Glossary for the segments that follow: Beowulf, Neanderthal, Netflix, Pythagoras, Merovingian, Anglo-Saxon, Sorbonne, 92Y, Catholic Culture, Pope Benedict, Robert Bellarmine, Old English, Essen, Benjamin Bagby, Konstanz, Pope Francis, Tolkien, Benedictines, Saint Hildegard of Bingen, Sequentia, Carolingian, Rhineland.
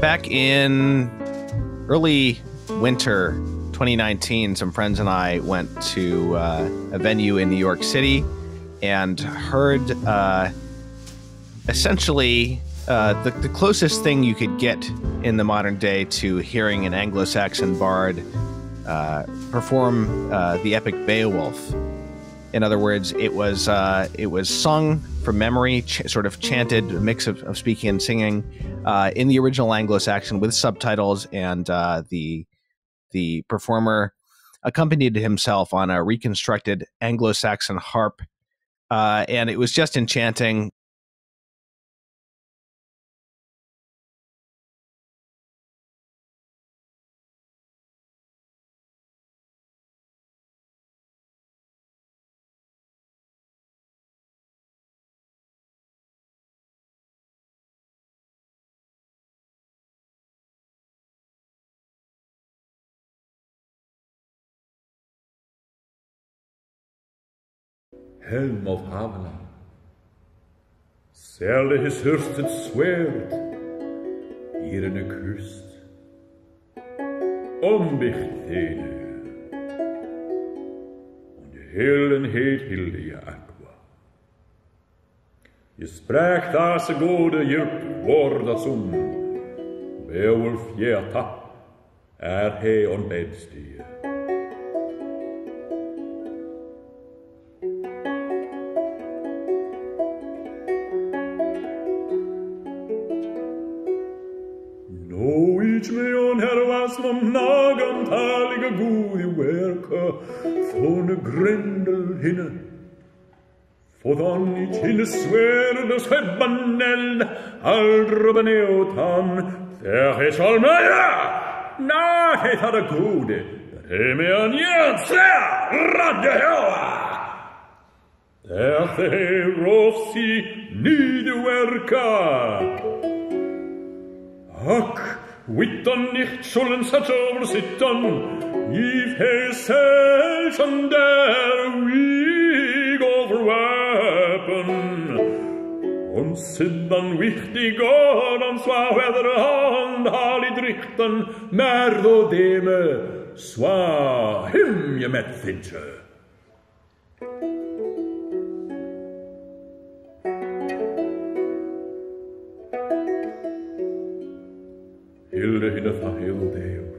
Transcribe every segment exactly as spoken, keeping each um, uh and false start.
back in early winter twenty nineteen, some friends and I went to uh, a venue in New York City and heard uh, essentially uh, the, the closest thing you could get in the modern day to hearing an Anglo-Saxon bard uh, perform uh, the epic Beowulf. In other words, it was uh, it was sung from memory, ch- sort of chanted, a mix of, of speaking and singing, uh, in the original Anglo-Saxon with subtitles, and uh, the the performer accompanied himself on a reconstructed Anglo-Saxon harp, uh, and it was just enchanting. Helm of Haviland, särde his hurstets svärd, irene kust, omviktede, und helenhet hilde jag aqua. Jag spräkt dase gode djup vårdas om, Beowulf jag tapp, är he on bedstige. Som någon taliga gode verka från grändel hinne, fådan i kille svärd och skäbban eld, allroben eotan, där är solmöja! Nej, ta det gode, det är med en jönsla, radde höa! Där är rossi nidverka! Ack! Wittan nicht sollen such over sitten, if he sells and their weak overweapon. Und sitten wichtig on on swa weather hand, hali drichten, mer do deme, swa him je met finche. Hilde hinne tha hildeo.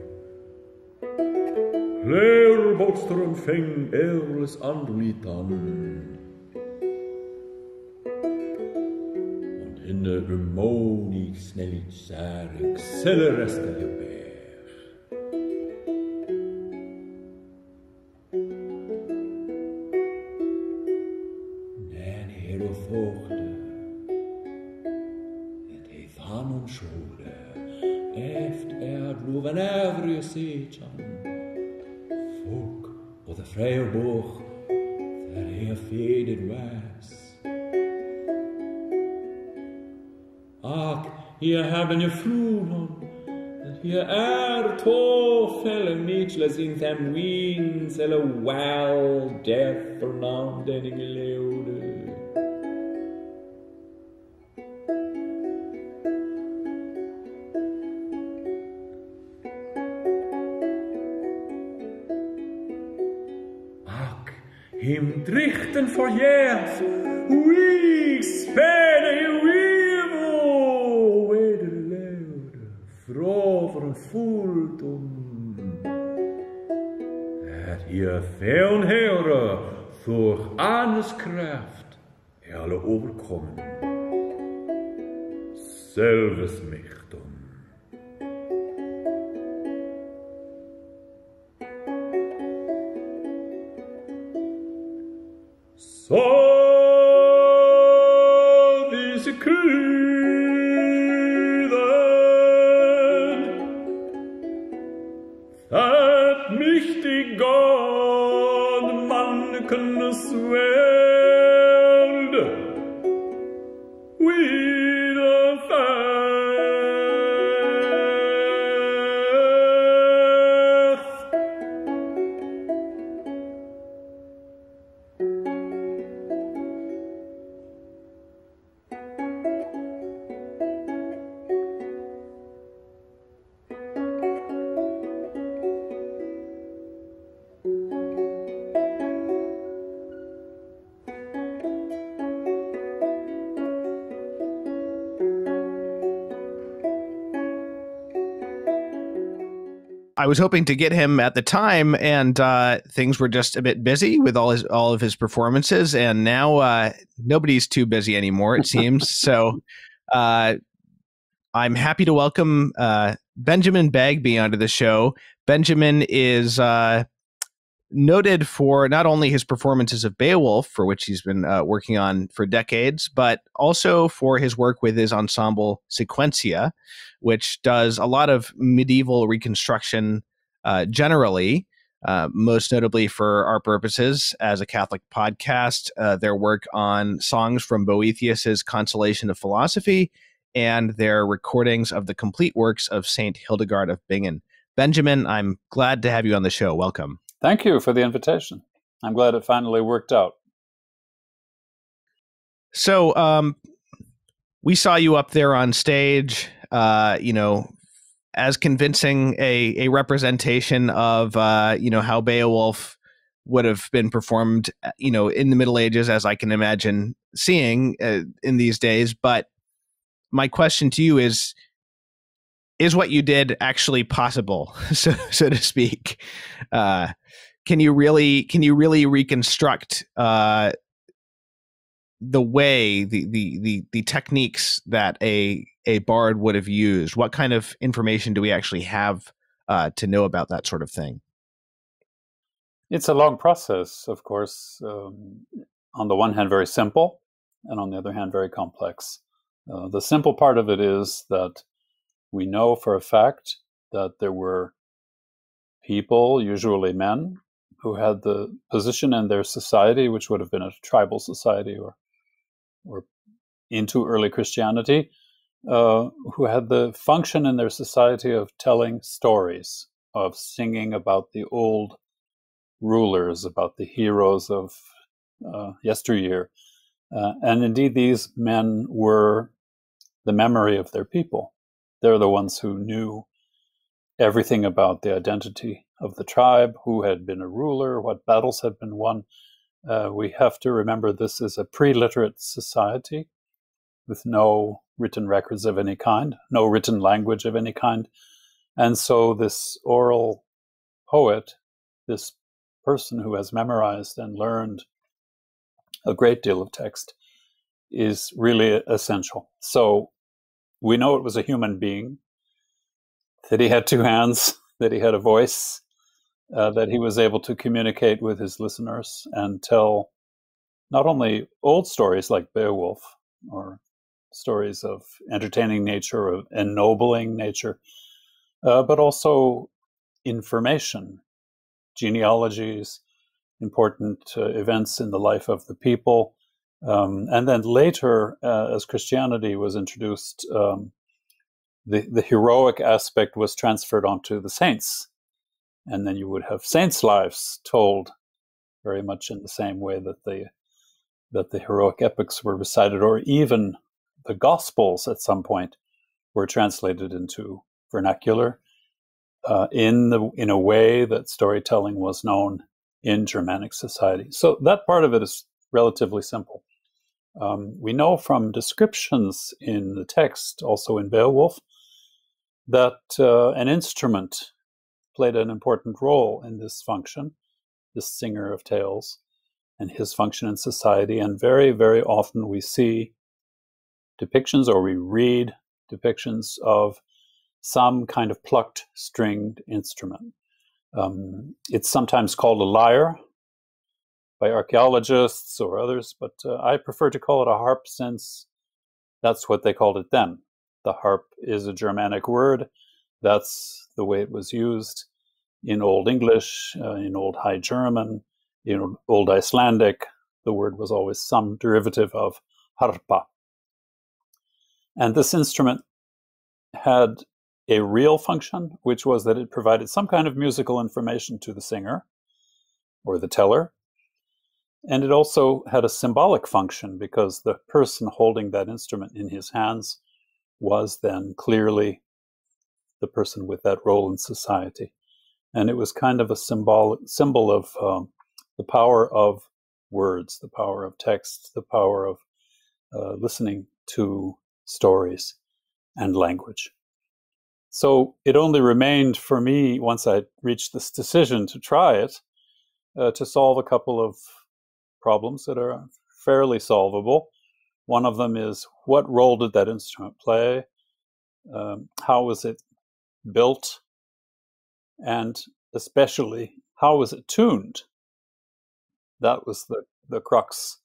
Leer botstrum feng eures andolitan. Und hinne umonig snellig särig sellereste gebär. Nän hero fochte, et he fan om sjode. Efter er bloven övre sejan, folk och det fräger bort, där är fäder väs. Ak, här haben jag floden, här är tåfäller mitlas in them winds, eller well death för namn den ingelöde. Him drichten for years, weeks, fäder i vivo, vederlöde, fråvren fullt om. Att jag fäun höra, för Annes kraft, är alla överkommen. Selves mäktum. So these Küden that mich die Gott manken swerd wieder I was hoping to get him at the time, and uh, things were just a bit busy with all his all of his performances. And now uh, nobody's too busy anymore, it seems. So uh, I'm happy to welcome uh, Benjamin Bagby onto the show. Benjamin is uh, noted for not only his performances of Beowulf, for which he's been uh, working on for decades, but also for his work with his ensemble Sequentia, which does a lot of medieval reconstruction uh, generally, uh, most notably for our purposes as a Catholic podcast, uh, their work on songs from Boethius's Consolation of Philosophy, and their recordings of the complete works of Saint Hildegard of Bingen. Benjamin, I'm glad to have you on the show. Welcome. Thank you for the invitation. I'm glad it finally worked out. So um, we saw you up there on stage, uh, you know, as convincing a, a representation of, uh, you know, how Beowulf would have been performed, you know, in the Middle Ages, as I can imagine seeing uh, in these days. But my question to you is, is what you did actually possible, so so to speak? Uh, can you really can you really reconstruct uh, the way the, the the the techniques that a a bard would have used? What kind of information do we actually have uh, to know about that sort of thing? It's a long process, of course. Um, on the one hand, very simple, and on the other hand, very complex. Uh, the simple part of it is that we know for a fact that there were people, usually men, who had the position in their society, which would have been a tribal society or, or into early Christianity, uh, who had the function in their society of telling stories, of singing about the old rulers, about the heroes of uh, yesteryear. Uh, and indeed, these men were the memory of their people. They're the ones who knew everything about the identity of the tribe, who had been a ruler, what battles had been won. Uh, we have to remember this is a pre-literate society with no written records of any kind, no written language of any kind. And so this oral poet, this person who has memorized and learned a great deal of text, is really essential. So we know it was a human being, that he had two hands, that he had a voice, uh, that he was able to communicate with his listeners and tell not only old stories like Beowulf, or stories of entertaining nature, of ennobling nature, uh, but also information, genealogies, important uh, events in the life of the people. Um, and then later, uh, as Christianity was introduced, um, the, the heroic aspect was transferred onto the saints. And then you would have saints' lives told very much in the same way that the, that the heroic epics were recited, or even the Gospels at some point were translated into vernacular uh, in, the, in a way that storytelling was known in Germanic society. So that part of it is relatively simple. Um, we know from descriptions in the text, also in Beowulf, that uh, an instrument played an important role in this function, this singer of tales, and his function in society. And very, very often we see depictions, or we read depictions of some kind of plucked stringed instrument. Um, it's sometimes called a lyre by archaeologists or others, but uh, I prefer to call it a harp, since that's what they called it then. The harp is a Germanic word. That's the way it was used in Old English, uh, in Old High German, in Old Icelandic. The word was always some derivative of harpa. And this instrument had a real function, which was that it provided some kind of musical information to the singer or the teller. And it also had a symbolic function, because the person holding that instrument in his hands was then clearly the person with that role in society. And it was kind of a symbol, symbol of um, the power of words, the power of text, the power of uh, listening to stories and language. So it only remained for me, once I reached this decision to try it, uh, to solve a couple of problems that are fairly solvable. One of them is, what role did that instrument play? Um, how was it built? And especially, how was it tuned? That was the, the crux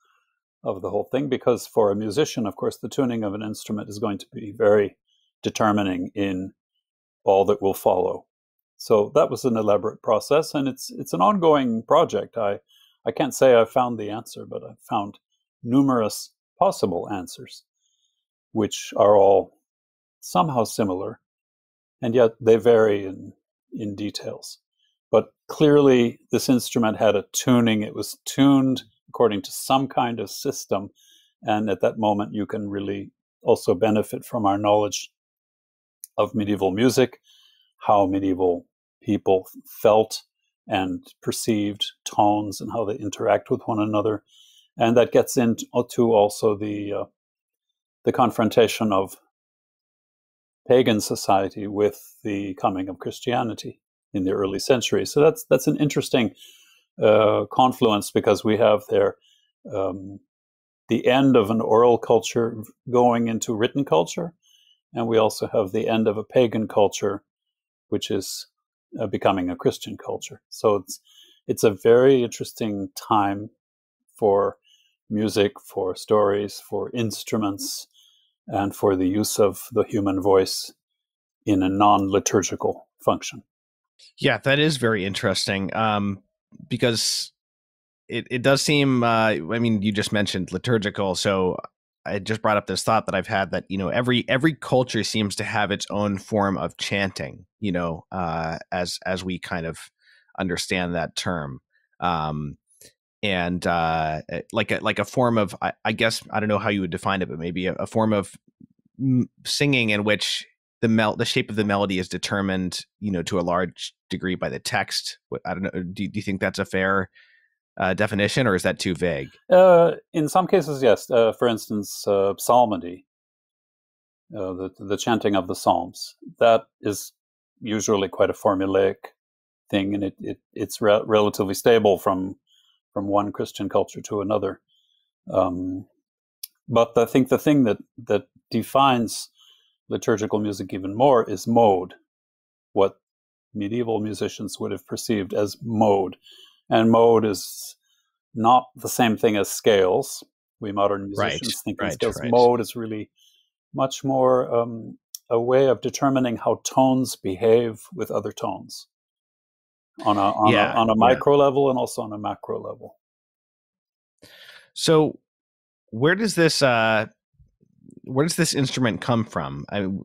of the whole thing, because for a musician, of course, the tuning of an instrument is going to be very determining in all that will follow. So that was an elaborate process, and it's it's an ongoing project. I, I can't say I found the answer, but I found numerous possible answers, which are all somehow similar, and yet they vary in, in details. But clearly, this instrument had a tuning. It was tuned according to some kind of system, and at that moment, you can really also benefit from our knowledge of medieval music, how medieval people felt and perceived tones and how they interact with one another. And that gets into also the, uh, the confrontation of pagan society with the coming of Christianity in the early century. So that's, that's an interesting uh, confluence, because we have there um, the end of an oral culture going into written culture. And we also have the end of a pagan culture, which is uh, becoming a Christian culture. So it's, it's a very interesting time for music, for stories, for instruments, and for the use of the human voice in a non-liturgical function. Yeah, that is very interesting, um, because it, it does seem, uh, I mean, you just mentioned liturgical, so I just brought up this thought that I've had that, you know, every every culture seems to have its own form of chanting, you know, uh, as as we kind of understand that term. Um, and uh, like, a, like a form of, I, I guess, I don't know how you would define it, but maybe a, a form of singing in which the mel the shape of the melody is determined, you know, to a large degree by the text. I don't know. Do, do you think that's a fair Uh, definition, or is that too vague? Uh, in some cases, yes. Uh, for instance, uh, psalmody, uh, the, the chanting of the psalms, that is usually quite a formulaic thing, and it, it, it's re relatively stable from, from one Christian culture to another. Um, but I think the thing that, that defines liturgical music even more is mode, what medieval musicians would have perceived as mode. And mode is not the same thing as scales. We modern musicians right, think of right, scales. Right. Mode is really much more um, a way of determining how tones behave with other tones on a, on yeah, a, on a micro yeah. level and also on a macro level. So where does this, uh, where does this instrument come from? I mean,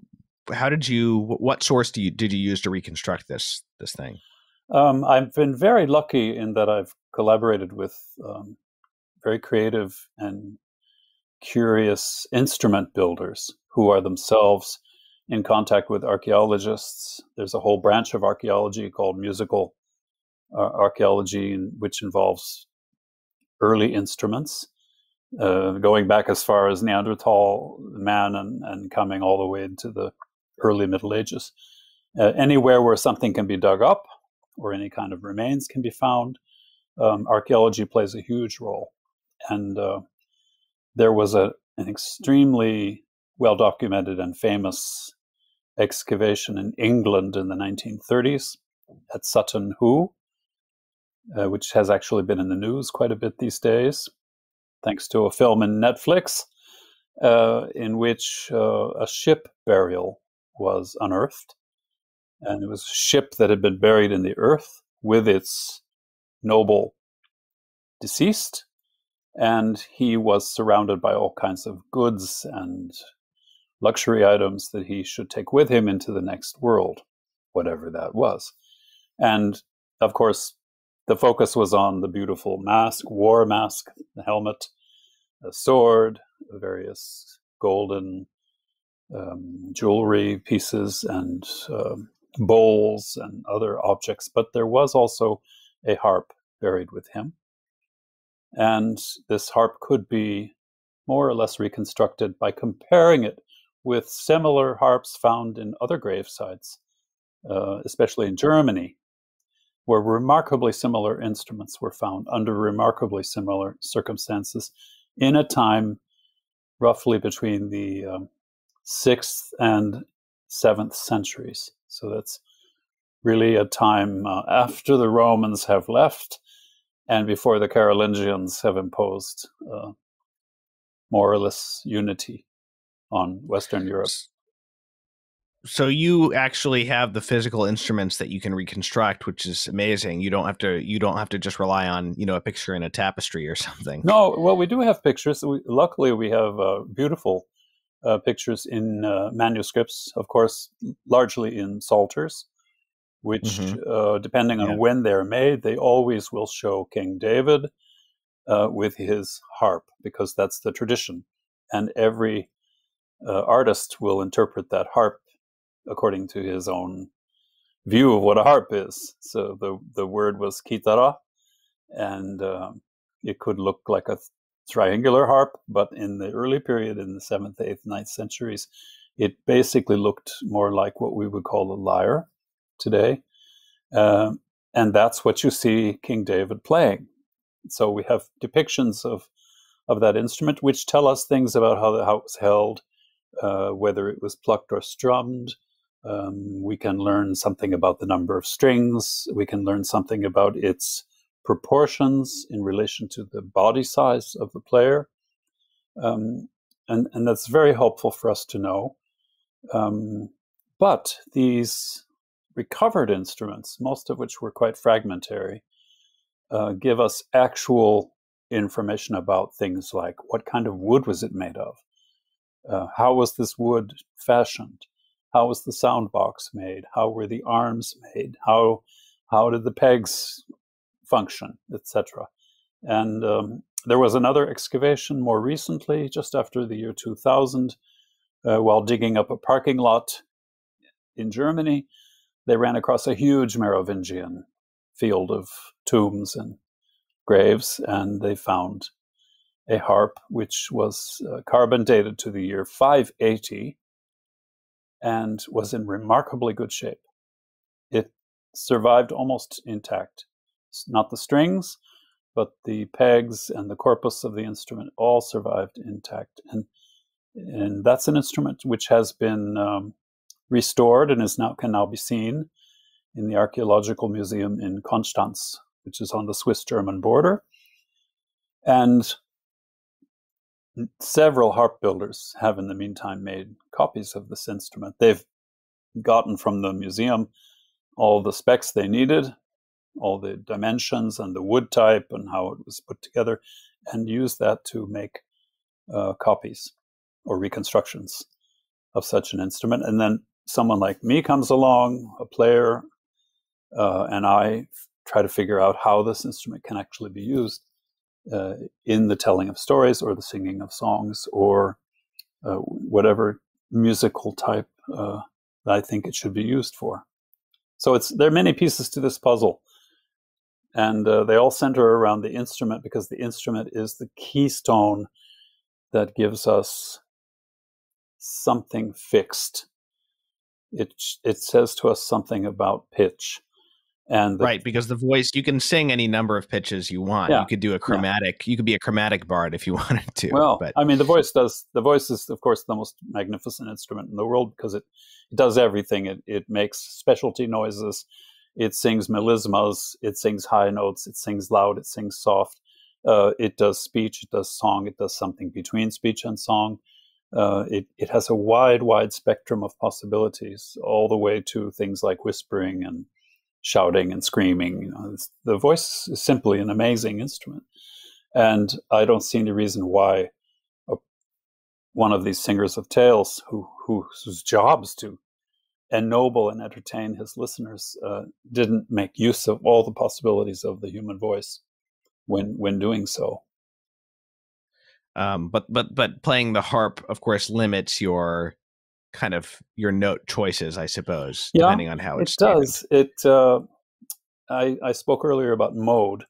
how did you, what source do you, did you use to reconstruct this, this thing? Um, I've been very lucky in that I've collaborated with um, very creative and curious instrument builders who are themselves in contact with archaeologists. There's a whole branch of archaeology called musical uh, archaeology, which involves early instruments, uh, going back as far as Neanderthal man and, and coming all the way into the early Middle Ages. Uh, anywhere where something can be dug up, or any kind of remains can be found, um, archaeology plays a huge role. And uh, there was a, an extremely well-documented and famous excavation in England in the nineteen thirties at Sutton Hoo, uh, which has actually been in the news quite a bit these days, thanks to a film in Netflix, uh, in which uh, a ship burial was unearthed. And it was a ship that had been buried in the earth with its noble deceased. And he was surrounded by all kinds of goods and luxury items that he should take with him into the next world, whatever that was. And of course, the focus was on the beautiful mask, war mask, the helmet, a sword, various golden um, jewelry pieces, and um, bowls and other objects, but there was also a harp buried with him. And this harp could be more or less reconstructed by comparing it with similar harps found in other grave sites, uh, especially in Germany, where remarkably similar instruments were found under remarkably similar circumstances in a time roughly between the um, sixth and seventh centuries. So that's really a time uh, after the Romans have left and before the Carolingians have imposed uh, more or less unity on Western Europe. So you actually have the physical instruments that you can reconstruct, which is amazing. You don't have to, you don't have to just rely on, you know, a picture in a tapestry or something. No, well, we do have pictures. We, luckily, we have uh, beautiful uh, pictures in uh, manuscripts, of course, largely in Psalters, which, mm-hmm. uh, depending on yeah. when they're made, they always will show King David uh, with his harp, because that's the tradition. And every uh, artist will interpret that harp according to his own view of what a harp is. So the, the word was kitara, and uh, it could look like a triangular harp, but in the early period, in the seventh, eighth, ninth centuries, it basically looked more like what we would call a lyre today. Um, and that's what you see King David playing. So we have depictions of, of that instrument, which tell us things about how the harp was held, uh, whether it was plucked or strummed. Um, we can learn something about the number of strings. We can learn something about its proportions in relation to the body size of the player. Um, and, and that's very helpful for us to know. Um, but these recovered instruments, most of which were quite fragmentary, uh, give us actual information about things like what kind of wood was it made of? Uh, how was this wood fashioned? How was the sound box made? How were the arms made? How, how did the pegs function, et cetera. And um, there was another excavation more recently, just after the year two thousand, uh, while digging up a parking lot in Germany. They ran across a huge Merovingian field of tombs and graves, and they found a harp which was uh, carbon dated to the year five eighty and was in remarkably good shape. It survived almost intact. Not the strings, but the pegs and the corpus of the instrument all survived intact. And, and that's an instrument which has been... Um, restored and is now can now be seen in the archaeological museum in Konstanz, which is on the Swiss-German border. And several harp builders have in the meantime made copies of this instrument. They've gotten from the museum all the specs they needed, all the dimensions and the wood type and how it was put together, and used that to make uh, copies or reconstructions of such an instrument. And then someone like me comes along, a player, uh, and I try to figure out how this instrument can actually be used uh, in the telling of stories or the singing of songs or uh, whatever musical type uh, that I think it should be used for. So it's, there are many pieces to this puzzle, and uh, they all center around the instrument, because the instrument is the keystone that gives us something fixed. It it says to us something about pitch, and the, right, because the voice, you can sing any number of pitches you want. Yeah, you could do a chromatic. Yeah. You could be a chromatic bard if you wanted to. Well, but I mean, the voice does. The voice is, of course, the most magnificent instrument in the world, because it, it does everything. It it makes specialty noises. It sings melismas. It sings high notes. It sings loud. It sings soft. Uh, it does speech. It does song. It does something between speech and song. Uh, it, it has a wide, wide spectrum of possibilities, all the way to things like whispering and shouting and screaming. You know, the voice is simply an amazing instrument. And I don't see any reason why a, one of these singers of tales who, who, whose job is to ennoble and entertain his listeners uh, didn't make use of all the possibilities of the human voice when, when doing so. Um, but but but playing the harp, of course, limits your kind of your note choices, I suppose, yeah, depending on how it's done. It does. It, uh, I, I spoke earlier about mode.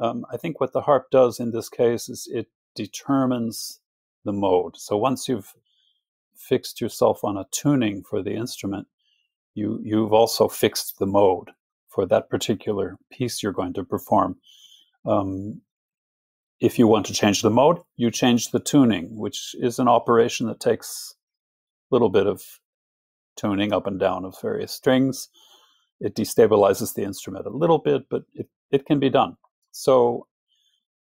Um, I think what the harp does in this case is it determines the mode. So once you've fixed yourself on a tuning for the instrument, you, you've also fixed the mode for that particular piece you're going to perform. Um, if you want to change the mode, you change the tuning, which is an operation that takes a little bit of tuning up and down of various strings. It destabilizes the instrument a little bit, but it, it can be done. So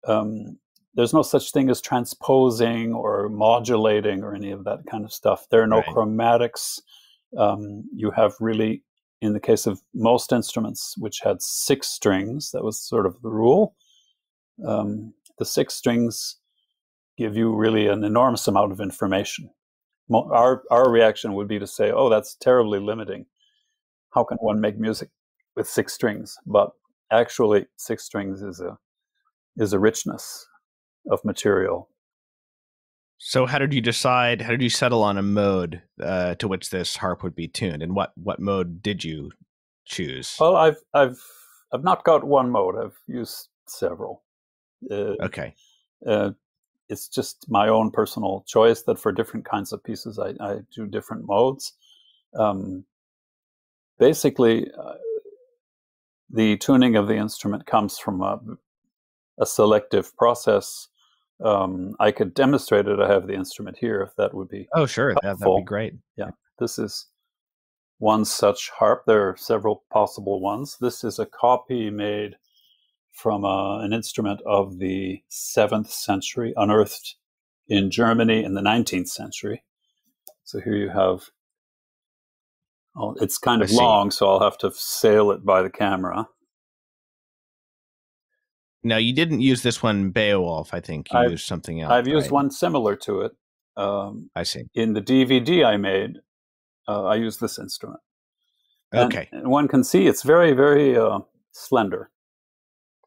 um, there's no such thing as transposing or modulating or any of that kind of stuff. There are no right. chromatics. Um, you have really, in the case of most instruments, which had six strings, that was sort of the rule. Um, the six strings give you really an enormous amount of information. Mo our, our reaction would be to say, oh, that's terribly limiting. How can one make music with six strings? But actually, six strings is a, is a richness of material. So how did you decide, how did you settle on a mode uh, to which this harp would be tuned? And what, what mode did you choose? Well, I've, I've, I've not got one mode. I've used several. Uh, okay. Uh, it's just my own personal choice that for different kinds of pieces, I, I do different modes. Um, basically, uh, the tuning of the instrument comes from a, a selective process. Um, I could demonstrate it. I have the instrument here if that would be Oh, sure. That would be great. Yeah. This is one such harp. There are several possible ones. This is a copy made from uh, an instrument of the seventh century, unearthed in Germany in the nineteenth century. So here you have, oh, it's kind of long, so I'll have to sail it by the camera. Now, you didn't use this one, Beowulf, I think. You I've, used something else. I've used right? one similar to it. Um, I see. In the D V D I made, uh, I used this instrument. And, okay. And one can see it's very, very uh, slender.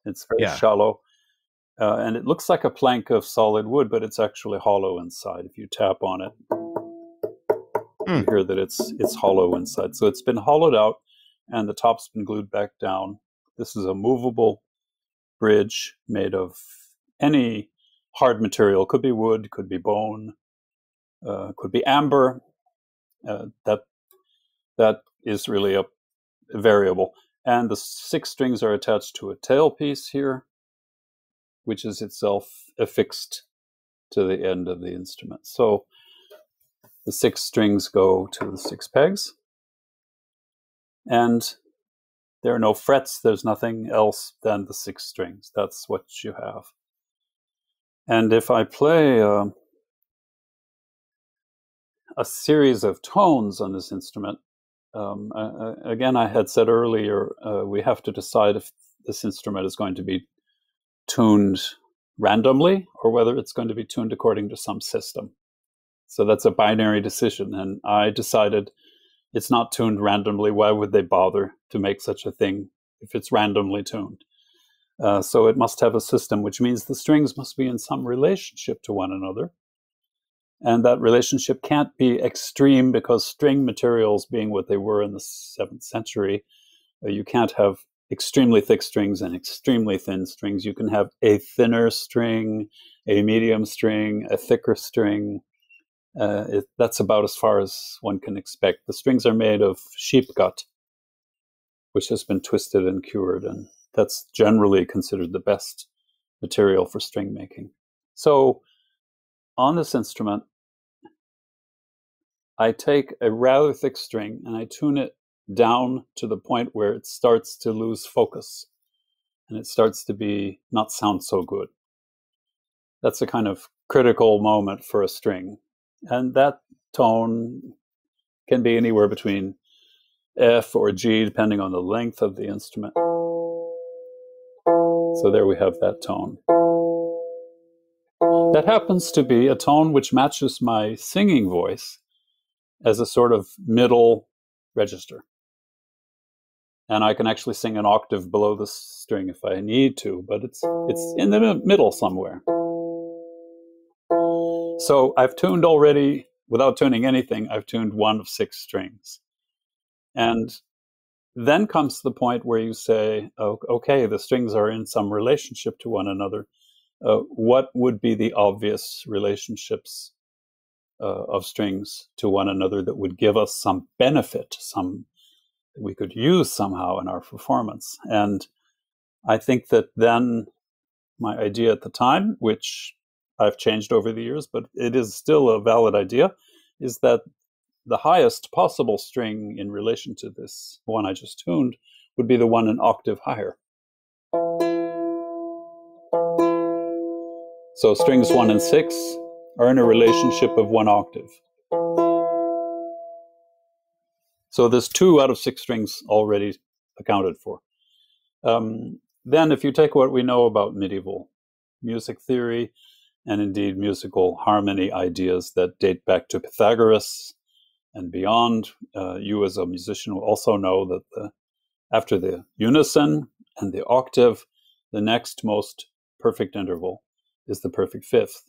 It's very yeah. shallow. Uh, and it looks like a plank of solid wood, but it's actually hollow inside. If you tap on it, mm. you hear that it's, it's hollow inside. So it's been hollowed out, and the top's been glued back down. This is a movable bridge made of any hard material. Could be wood, could be bone, uh, could be amber. Uh, that that is really a variable. And the six strings are attached to a tailpiece here, which is itself affixed to the end of the instrument. So the six strings go to the six pegs, and there are no frets. There's nothing else than the six strings. That's what you have. And if I play uh, a series of tones on this instrument, um, uh, again, I had said earlier, uh, we have to decide if this instrument is going to be tuned randomly or whether it's going to be tuned according to some system. So that's a binary decision. And I decided it's not tuned randomly. Why would they bother to make such a thing if it's randomly tuned? Uh, so it must have a system, which means the strings must be in some relationship to one another. And that relationship can't be extreme, because string materials being what they were in the seventh century, uh, you can't have extremely thick strings and extremely thin strings. You can have a thinner string, a medium string, a thicker string. Uh, it, that's about as far as one can expect. The strings are made of sheep gut, which has been twisted and cured, and that's generally considered the best material for string making. So on this instrument, I take a rather thick string and I tune it down to the point where it starts to lose focus, and it starts to be not sound so good. That's a kind of critical moment for a string. And that tone can be anywhere between F or G, depending on the length of the instrument. So there we have that tone. That happens to be a tone which matches my singing voice as a sort of middle register. And I can actually sing an octave below the string if I need to, but it's, it's in the middle somewhere. So I've tuned already, without tuning anything, I've tuned one of six strings. And then comes the point where you say, oh, okay, the strings are in some relationship to one another. Uh, what would be the obvious relationships uh, of strings to one another that would give us some benefit, some that we could use somehow in our performance. And I think that then my idea at the time, which I've changed over the years, but it is still a valid idea, is that the highest possible string in relation to this one I just tuned would be the one an octave higher. So strings one and six are in a relationship of one octave. So there's two out of six strings already accounted for. Um, then if you take what we know about medieval music theory, and indeed musical harmony ideas that date back to Pythagoras and beyond, uh, you as a musician will also know that the, after the unison and the octave, the next most perfect interval is the perfect fifth.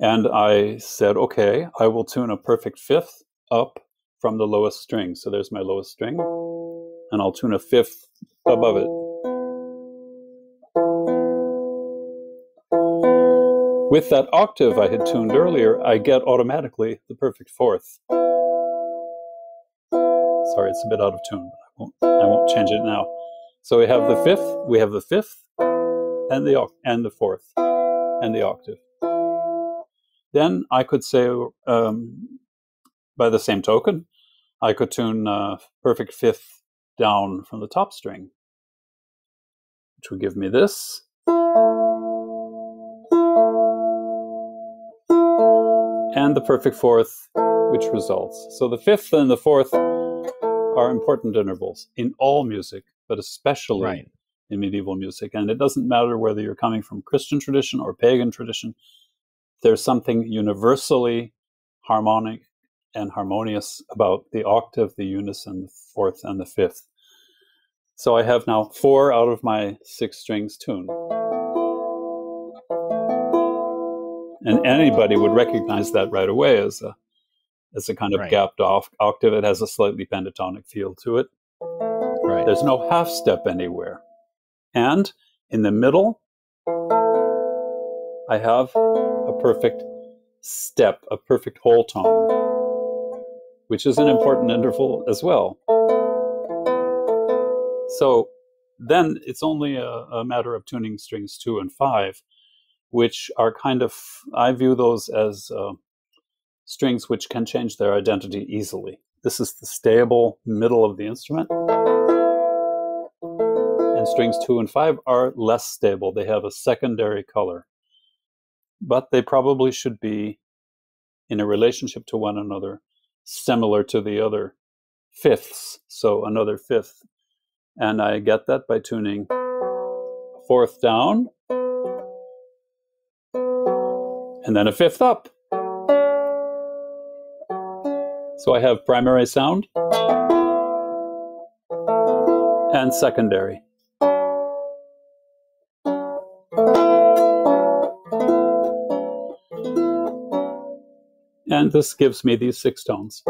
And I said, okay, I will tune a perfect fifth up from the lowest string. So there's my lowest string, and I'll tune a fifth above it. With that octave I had tuned earlier, I get automatically the perfect fourth. Sorry, it's a bit out of tune, but I won't, I won't change it now. So we have the fifth, we have the fifth, and the and the fourth, and the octave. Then I could say, um, by the same token, I could tune uh, perfect fifth down from the top string, which would give me this. And the perfect fourth, which results. So the fifth and the fourth are important intervals in all music, but especially right. in medieval music. And it doesn't matter whether you're coming from Christian tradition or pagan tradition, there's something universally harmonic and harmonious about the octave, the unison, the fourth, and the fifth. So I have now four out of my six strings tuned. And anybody would recognize that right away as a, as a kind of right. gapped off octave. It has a slightly pentatonic feel to it. Right. There's no half step anywhere. And in the middle, I have a perfect step, a perfect whole tone, which is an important interval as well. So then it's only a, a matter of tuning strings two and five, which are kind of, I view those as uh, strings which can change their identity easily. This is the stable middle of the instrument. And strings two and five are less stable. They have a secondary color. But they probably should be in a relationship to one another, similar to the other fifths. So another fifth. And I get that by tuning fourth down. And then a fifth up. So I have primary sound and secondary. And this gives me these six tones.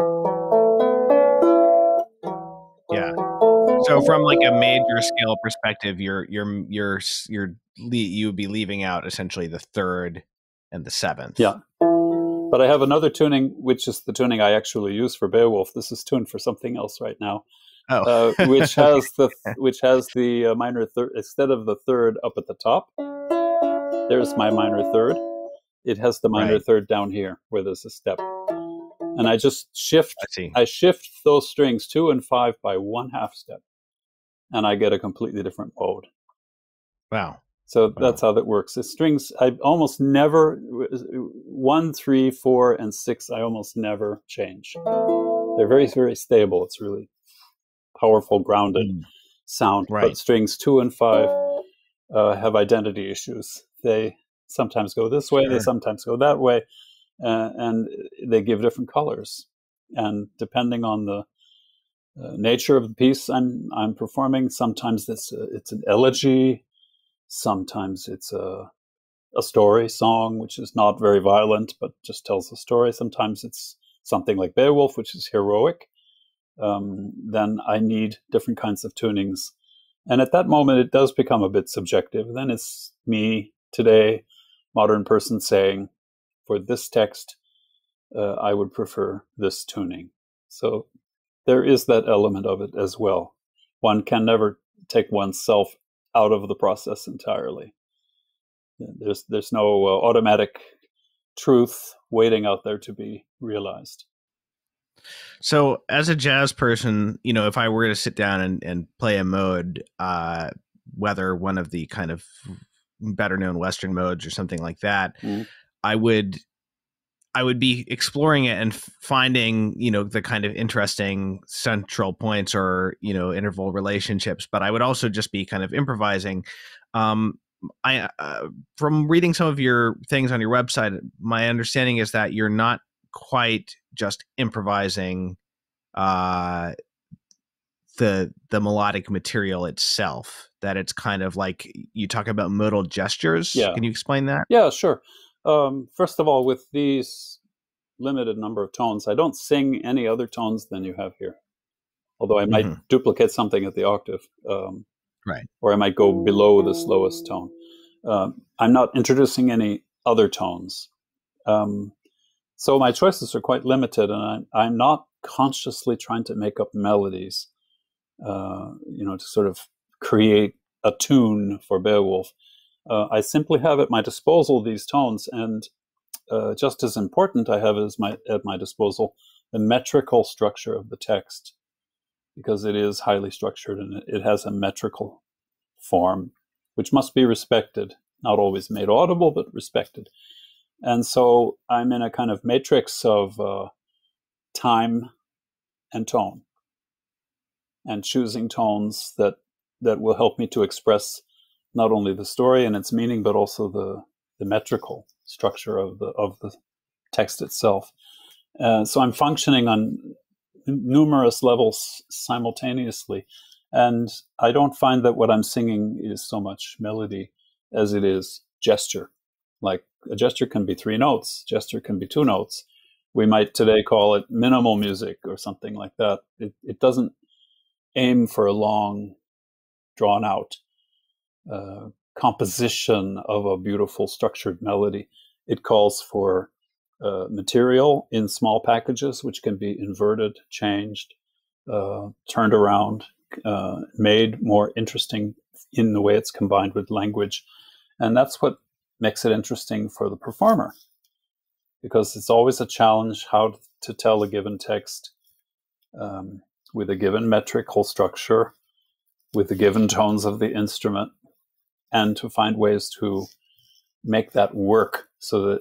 Yeah. So from like a major scale perspective, you're you're you're you're you would be leaving out essentially the third and the seventh. Yeah. But I have another tuning, which is the tuning I actually use for Beowulf. This is tuned for something else right now. Oh. uh, which has the which has the uh, minor third instead of the third up at the top. There's my minor third. It has the minor right. third down here where there's a step. And I just shift I, see. I shift those strings two and five by one half step, and I get a completely different mode. Wow. So that's how that works. The strings, I almost never, one, three, four, and six, I almost never change. They're very, very stable. It's really powerful, grounded mm. sound. Right. But strings two and five uh, have identity issues. They sometimes go this way, sure. they sometimes go that way, uh, and they give different colors. And depending on the uh, nature of the piece I'm, I'm performing, sometimes it's, uh, it's an elegy. Sometimes it's a, a story song, which is not very violent, but just tells a story. Sometimes it's something like Beowulf, which is heroic. Um, then I need different kinds of tunings. And at that moment, it does become a bit subjective. Then it's me today, modern person, saying, for this text, uh, I would prefer this tuning. So there is that element of it as well. One can never take oneself out of the process entirely. There's, there's no uh, automatic truth waiting out there to be realized. So as a jazz person, you know, if I were to sit down and, and play a mode, uh, whether one of the kind of better known Western modes or something like that, mm-hmm. I would, I would be exploring it and finding, you know, the kind of interesting central points or, you know, interval relationships, but I would also just be kind of improvising. Um, I, uh, from reading some of your things on your website, my understanding is that you're not quite just improvising uh, the the melodic material itself, that it's kind of like you talk about modal gestures. Yeah. Can you explain that? Yeah, sure. Um, first of all, with these limited number of tones, I don't sing any other tones than you have here, although I might mm-hmm. duplicate something at the octave. Um, Right. Or I might go below the slowest tone. Um, I'm not introducing any other tones. Um, so my choices are quite limited, and I'm, I'm not consciously trying to make up melodies, uh, you know, to sort of create a tune for Beowulf. Uh, I simply have at my disposal these tones, and uh, just as important, I have as my, at my disposal the metrical structure of the text, because it is highly structured and it has a metrical form, which must be respected, not always made audible, but respected. And so I'm in a kind of matrix of uh, time and tone, and choosing tones that, that will help me to express not only the story and its meaning, but also the, the metrical structure of the, of the text itself. Uh, so I'm functioning on numerous levels simultaneously, and I don't find that what I'm singing is so much melody as it is gesture. Like a gesture can be three notes, gesture can be two notes. We might today call it minimal music or something like that. It, it doesn't aim for a long, drawn out uh, composition of a beautiful structured melody. It calls for Uh, material in small packages, which can be inverted, changed, uh, turned around, uh, made more interesting in the way it's combined with language. And that's what makes it interesting for the performer, because it's always a challenge how to tell a given text um, with a given metrical structure, with the given tones of the instrument, and to find ways to make that work so that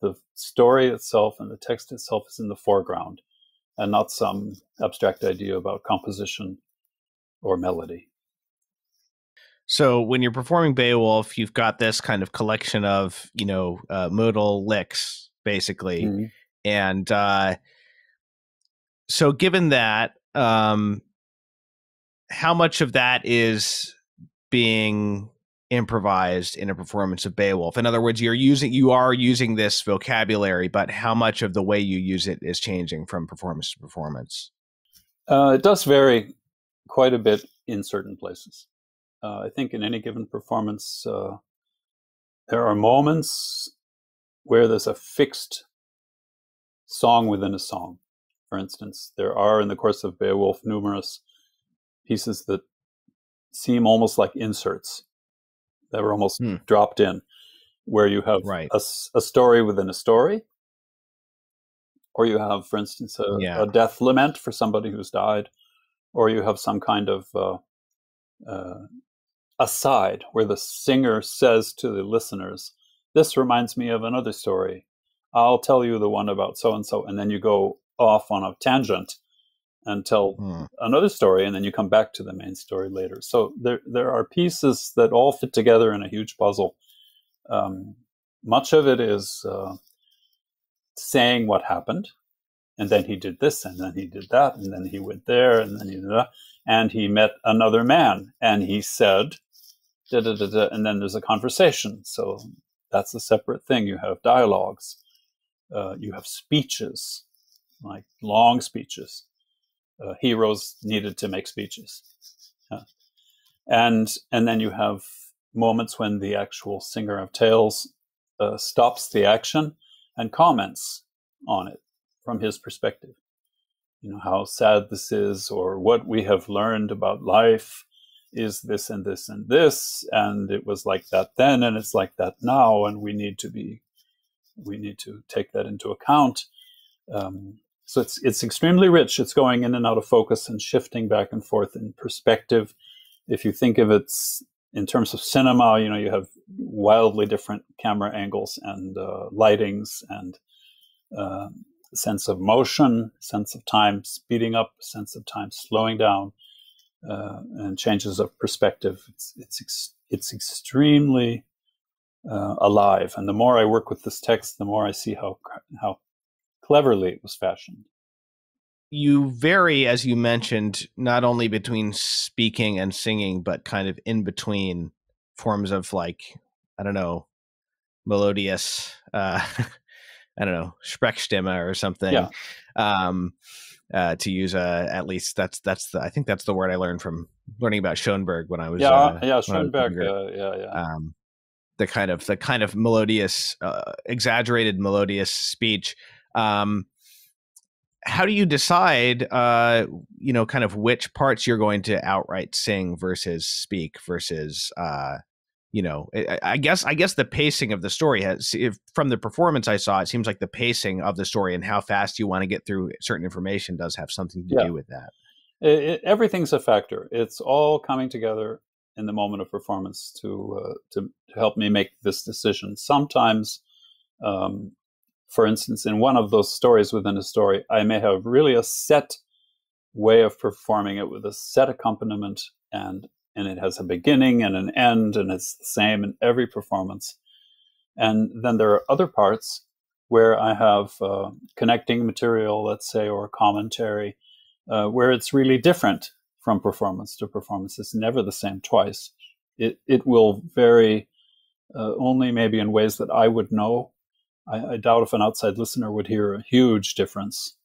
the story itself and the text itself is in the foreground, and not some abstract idea about composition or melody. So when you're performing Beowulf, you've got this kind of collection of, you know, uh, modal licks, basically. Mm-hmm. And uh, so given that, um, how much of that is being improvised in a performance of Beowulf? In other words, you're using, you are using this vocabulary, but how much of the way you use it is changing from performance to performance? Uh, it does vary quite a bit in certain places. Uh, I think in any given performance, uh, there are moments where there's a fixed song within a song. For instance, there are in the course of Beowulf numerous pieces that seem almost like inserts. They were almost hmm. dropped in, where you have right. a, a story within a story, or you have, for instance, a, yeah. a death lament for somebody who's died, or you have some kind of uh, uh, aside where the singer says to the listeners, "This reminds me of another story. I'll tell you the one about so-and-so," and then you go off on a tangent and tell hmm. another story, and then you come back to the main story later. So there, there are pieces that all fit together in a huge puzzle. Um, much of it is uh, saying what happened, and then he did this, and then he did that, and then he went there, and then he did that, and he met another man, and he said, da, da, da, da, and then there's a conversation. So that's a separate thing. You have dialogues. Uh, you have speeches, like long speeches. Uh, heroes needed to make speeches. Yeah. And and then you have moments when the actual singer of tales uh, stops the action and comments on it from his perspective. You know, how sad this is, or what we have learned about life is this and this and this, and it was like that then and it's like that now, and we need to be, we need to take that into account. Um, so it's, it's extremely rich. It's going in and out of focus and shifting back and forth in perspective. If you think of it in terms of cinema, you know, you have wildly different camera angles and uh, lightings and uh, sense of motion, sense of time speeding up, sense of time slowing down, uh, and changes of perspective. It's, it's, ex it's extremely uh, alive. And the more I work with this text, the more I see how, how cleverly it was fashioned. You vary, as you mentioned, not only between speaking and singing, but kind of in between forms of, like, I don't know, melodious, uh, I don't know, Sprechstimme or something. Yeah. Um, uh, to use a, at least that's, that's the, I think that's the word I learned from learning about Schoenberg when I was, yeah, uh, yeah, Schoenberg, uh, yeah, yeah. Um, the kind of, the kind of melodious, uh, exaggerated melodious speech. Um, How do you decide, uh, you know, kind of which parts you're going to outright sing versus speak versus, uh, you know, I, I guess I guess the pacing of the story has, if, from the performance I saw, it seems like the pacing of the story and how fast you want to get through certain information does have something to yeah. do with that. It, it, everything's a factor. It's all coming together in the moment of performance to uh, to, to help me make this decision. Sometimes, um, for instance, in one of those stories within a story, I may have really a set way of performing it with a set accompaniment, and and it has a beginning and an end, and it's the same in every performance. And then there are other parts where I have uh, connecting material, let's say, or commentary, uh, where it's really different from performance to performance. It's never the same twice. It, it will vary uh, only maybe in ways that I would know. I, I doubt if an outside listener would hear a huge difference,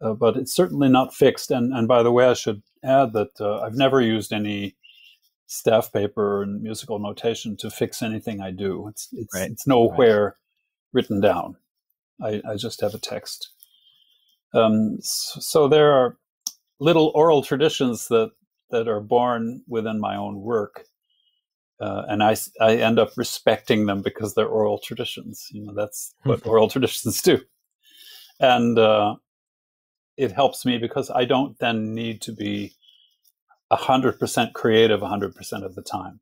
uh, but it's certainly not fixed. And, and by the way, I should add that uh, I've never used any staff paper and musical notation to fix anything I do. It's, it's, right. it's nowhere right. written down. I, I just have a text. Um, so, so there are little oral traditions that, that are born within my own work. Uh, and I, I end up respecting them because they're oral traditions. You know, that's what oral traditions do. And uh, it helps me because I don't then need to be one hundred percent creative one hundred percent of the time.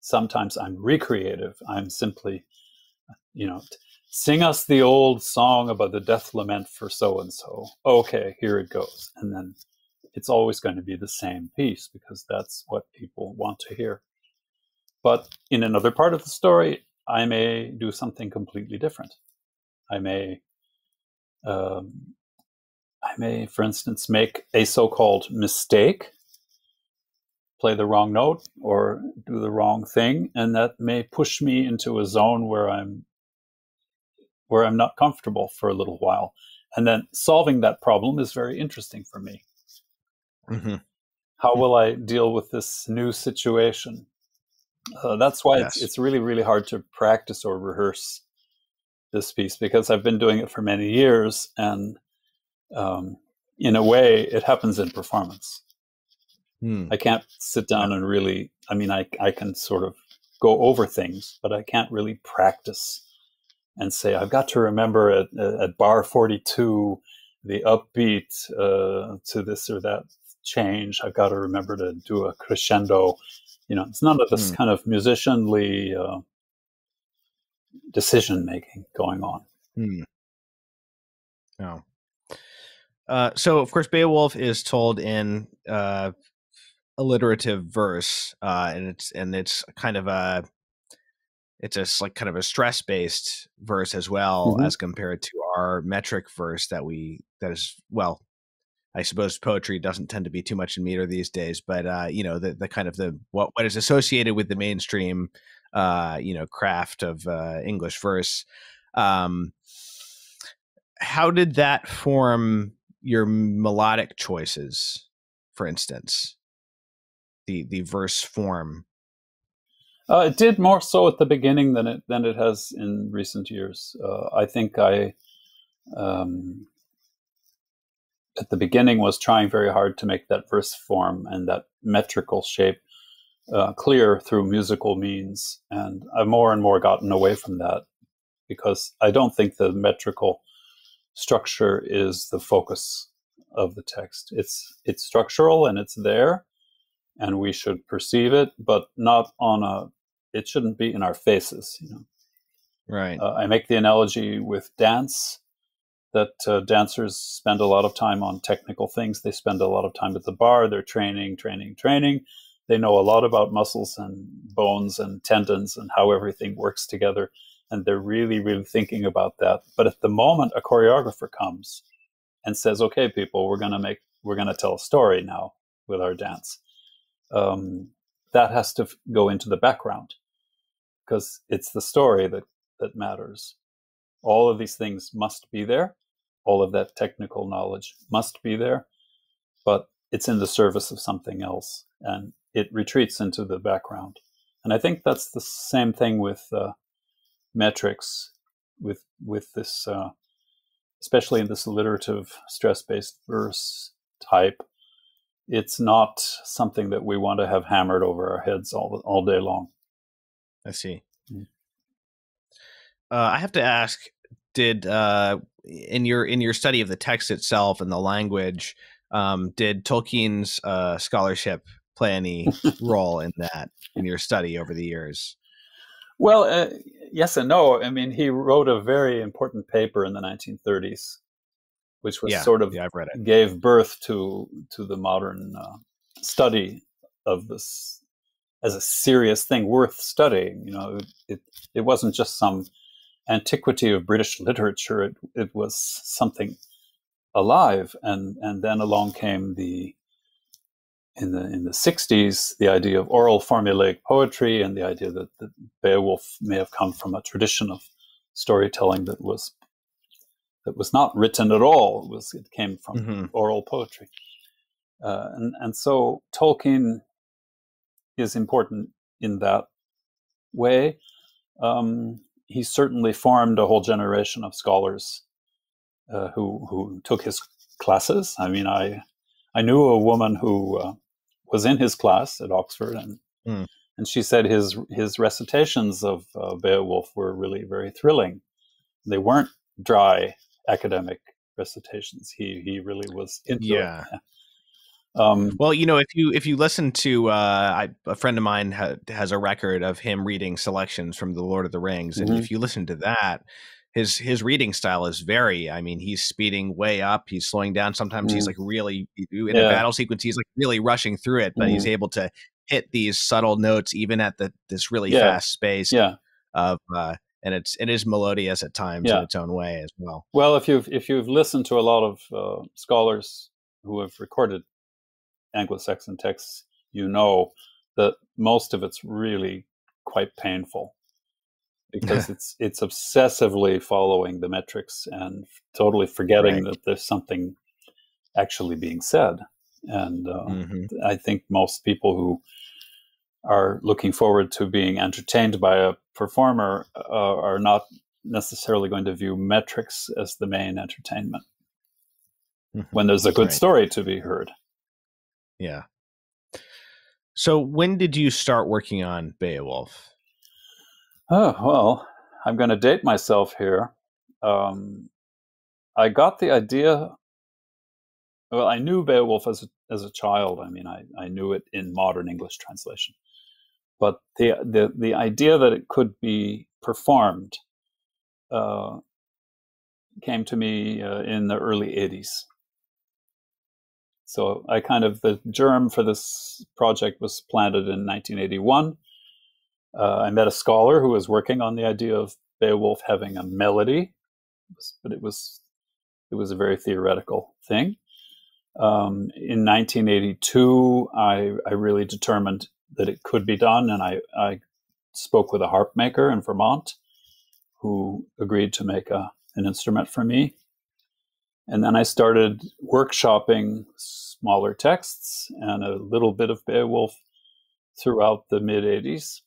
Sometimes I'm recreative. I'm simply, you know, sing us the old song about the death lament for so-and-so. Okay, here it goes. And then it's always going to be the same piece because that's what people want to hear. But in another part of the story, I may do something completely different. I may, um, I may, for instance, make a so-called mistake, play the wrong note or do the wrong thing. And that may push me into a zone where I'm, where I'm not comfortable for a little while. And then solving that problem is very interesting for me. Mm-hmm. How will I deal with this new situation? Uh, that's why yes. it's, it's really, really hard to practice or rehearse this piece, because I've been doing it for many years. And um, in a way, it happens in performance. Hmm. I can't sit down and really, I mean, I, I can sort of go over things, but I can't really practice and say, I've got to remember at, at bar forty-two, the upbeat uh, to this or that change. I've got to remember to do a crescendo. You know, it's none of this mm. kind of musicianly uh, decision making going on. Mm. Oh. Uh, so, of course, Beowulf is told in uh, alliterative verse, uh, and it's and it's kind of a it's a, like kind of a stress based verse as well, mm-hmm. as compared to our metric verse that we that is well. I suppose poetry doesn't tend to be too much in meter these days, but, uh, you know, the, the kind of the, what, what is associated with the mainstream, uh, you know, craft of, uh, English verse. Um, how did that form your melodic choices, for instance, the, the verse form? Uh, it did more so at the beginning than it, than it has in recent years. Uh, I think I um, at the beginning was trying very hard to make that verse form and that metrical shape uh, clear through musical means. And I've more and more gotten away from that, because I don't think the metrical structure is the focus of the text. It's, it's structural and it's there, and we should perceive it, but not on a, it shouldn't be in our faces, you know. Right. Uh, I make the analogy with dance, that uh, dancers spend a lot of time on technical things. They spend a lot of time at the bar. They're training, training, training. They know a lot about muscles and bones and tendons and how everything works together. And they're really, really thinking about that. But at the moment, a choreographer comes and says, okay, people, we're going to make, we're going to tell a story now with our dance. Um, that has to f go into the background, because it's the story that, that matters. All of these things must be there. All of that technical knowledge must be there, but it's in the service of something else, and it retreats into the background. And I think that's the same thing with uh, metrics, with with this, uh, especially in this alliterative stress-based verse type. It's not something that we want to have hammered over our heads all all day long. I see. Yeah. Uh, I have to ask: Did uh, in your in your study of the text itself and the language, um, did Tolkien's uh, scholarship play any role in that in your study over the years? Well, uh, yes and no. I mean, he wrote a very important paper in the nineteen thirties, which was yeah, sort of yeah, I've read it. Gave birth to to the modern uh, study of this as a serious thing worth studying. You know, it it wasn't just some antiquity of British literature. It it was something alive, and and then along came the in the in the sixties the idea of oral formulaic poetry, and the idea that, that Beowulf may have come from a tradition of storytelling that was that was not written at all. It was it came from mm-hmm. oral poetry, uh, and and so Tolkien is important in that way. Um, He certainly formed a whole generation of scholars uh, who who took his classes. I mean, I I knew a woman who uh, was in his class at Oxford, and mm. and she said his his recitations of uh, Beowulf were really very thrilling. They weren't dry academic recitations. He he really was into yeah. it. Um, well, you know, if you if you listen to uh, I, a friend of mine ha has a record of him reading selections from The Lord of the Rings. Mm-hmm. And if you listen to that, his his reading style is very, I mean, he's speeding way up. He's slowing down. Sometimes mm-hmm. he's like really in yeah. a battle sequence. He's like really rushing through it, but mm-hmm. he's able to hit these subtle notes, even at the, this really yeah. fast space. Yeah. Of, uh, and it's, it is melodious at times yeah. in its own way as well. Well, if you've, if you've listened to a lot of uh, scholars who have recorded Anglo-Saxon texts, you know that most of it's really quite painful, because it's it's obsessively following the metrics and totally forgetting right. that there's something actually being said. And uh, mm-hmm. I think most people who are looking forward to being entertained by a performer uh, are not necessarily going to view metrics as the main entertainment mm-hmm. when there's a good right. story to be heard. Yeah. So when did you start working on Beowulf? Oh, well, I'm going to date myself here. Um, I got the idea. Well, I knew Beowulf as a, as a child. I mean, I, I knew it in modern English translation. But the, the, the idea that it could be performed uh, came to me uh, in the early eighties. So I kind of, the germ for this project was planted in nineteen eighty-one. Uh, I met a scholar who was working on the idea of Beowulf having a melody, but it was it was a very theoretical thing. Um, in nineteen eighty-two, I, I really determined that it could be done, and I, I spoke with a harp maker in Vermont who agreed to make a, an instrument for me. And then I started workshopping smaller texts and a little bit of Beowulf throughout the mid eighties.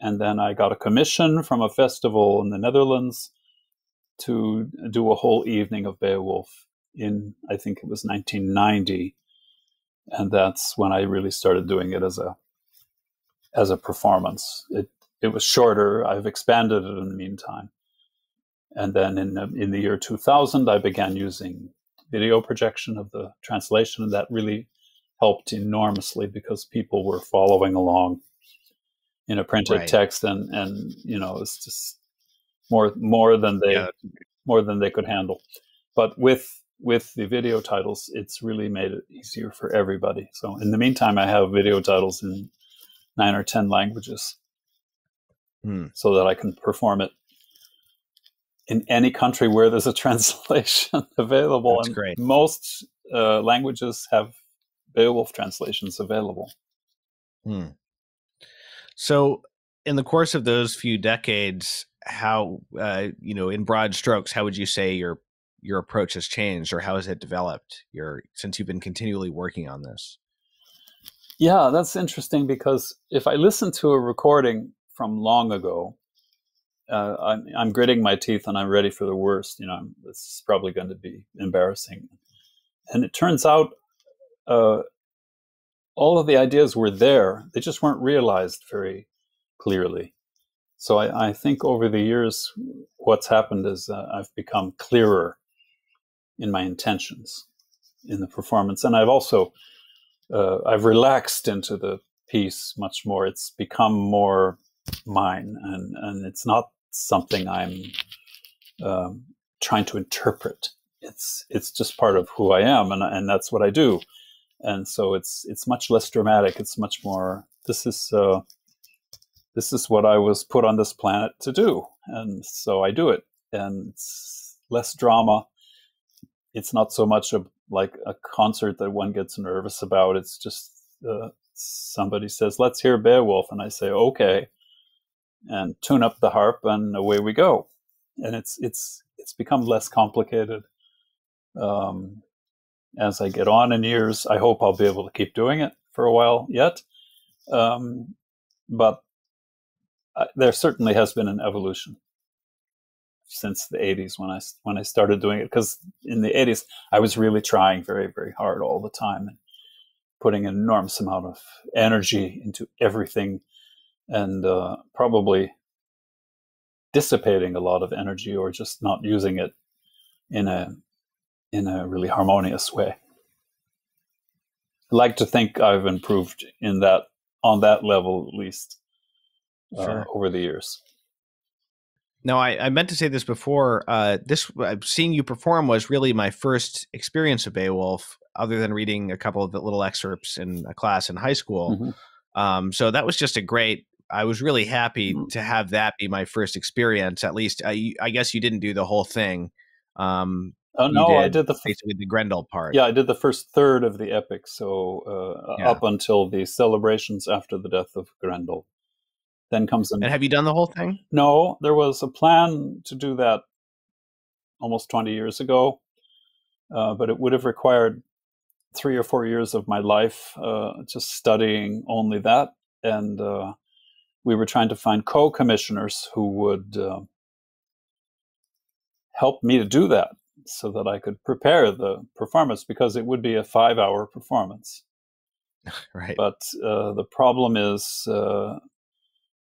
And then I got a commission from a festival in the Netherlands to do a whole evening of Beowulf in, I think it was nineteen ninety. And that's when I really started doing it as a as a performance. It it was shorter. I've expanded it in the meantime. And then in in the year two thousand, I began using video projection of the translation, and that really helped enormously because people were following along in a printed right. text, and and you know, it's just more more than they yeah. more than they could handle. But with with the video titles, it's really made it easier for everybody. So in the meantime, I have video titles in nine or ten languages, hmm. so that I can perform it in any country where there's a translation available. That's and great. Most uh, languages have Beowulf translations available. Hmm. So in the course of those few decades, how, uh, you know, in broad strokes, how would you say your your approach has changed, or how has it developed your, since you've been continually working on this? Yeah, that's interesting, because if I listen to a recording from long ago, Uh, I'm, I'm gritting my teeth and I'm ready for the worst. You know, I'm, this is probably going to be embarrassing. And it turns out uh, all of the ideas were there. They just weren't realized very clearly. So I, I think over the years, what's happened is uh, I've become clearer in my intentions in the performance. And I've also, uh, I've relaxed into the piece much more. It's become more mine, and, and it's not something I'm um, trying to interpret. It's it's just part of who I am, and and that's what I do. And so it's it's much less dramatic. It's much more, this is uh, this is what I was put on this planet to do, and so I do it. And it's less drama. It's not so much a, like a concert that one gets nervous about. It's just uh, somebody says, "Let's hear Beowulf," and I say, "Okay," and tune up the harp, and away we go. And it's it's it's become less complicated um, as I get on in years. I hope I'll be able to keep doing it for a while yet. Um, but I, there certainly has been an evolution since the eighties when I when I started doing it. Because in the eighties, I was really trying very very hard all the time and putting an enormous amount of energy into everything. And uh, probably dissipating a lot of energy, or just not using it in a in a really harmonious way. I like to think I've improved in that, on that level at least, uh, sure. over the years. Now, I, I meant to say this before. Uh, this seeing you perform was really my first experience of Beowulf, other than reading a couple of little excerpts in a class in high school. Mm-hmm. Um, so that was just a great, I was really happy to have that be my first experience. At least I, I guess you didn't do the whole thing. Um, oh no, did, I did the, basically the Grendel part. Yeah. I did the first third of the epic. So, uh, yeah. up until the celebrations after the death of Grendel, then comes. And have you done the whole thing? No, there was a plan to do that almost twenty years ago. Uh, but it would have required three or four years of my life uh, just studying only that. And uh, we were trying to find co-commissioners who would uh, help me to do that so that I could prepare the performance, because it would be a five-hour performance. Right. But uh, the problem is uh,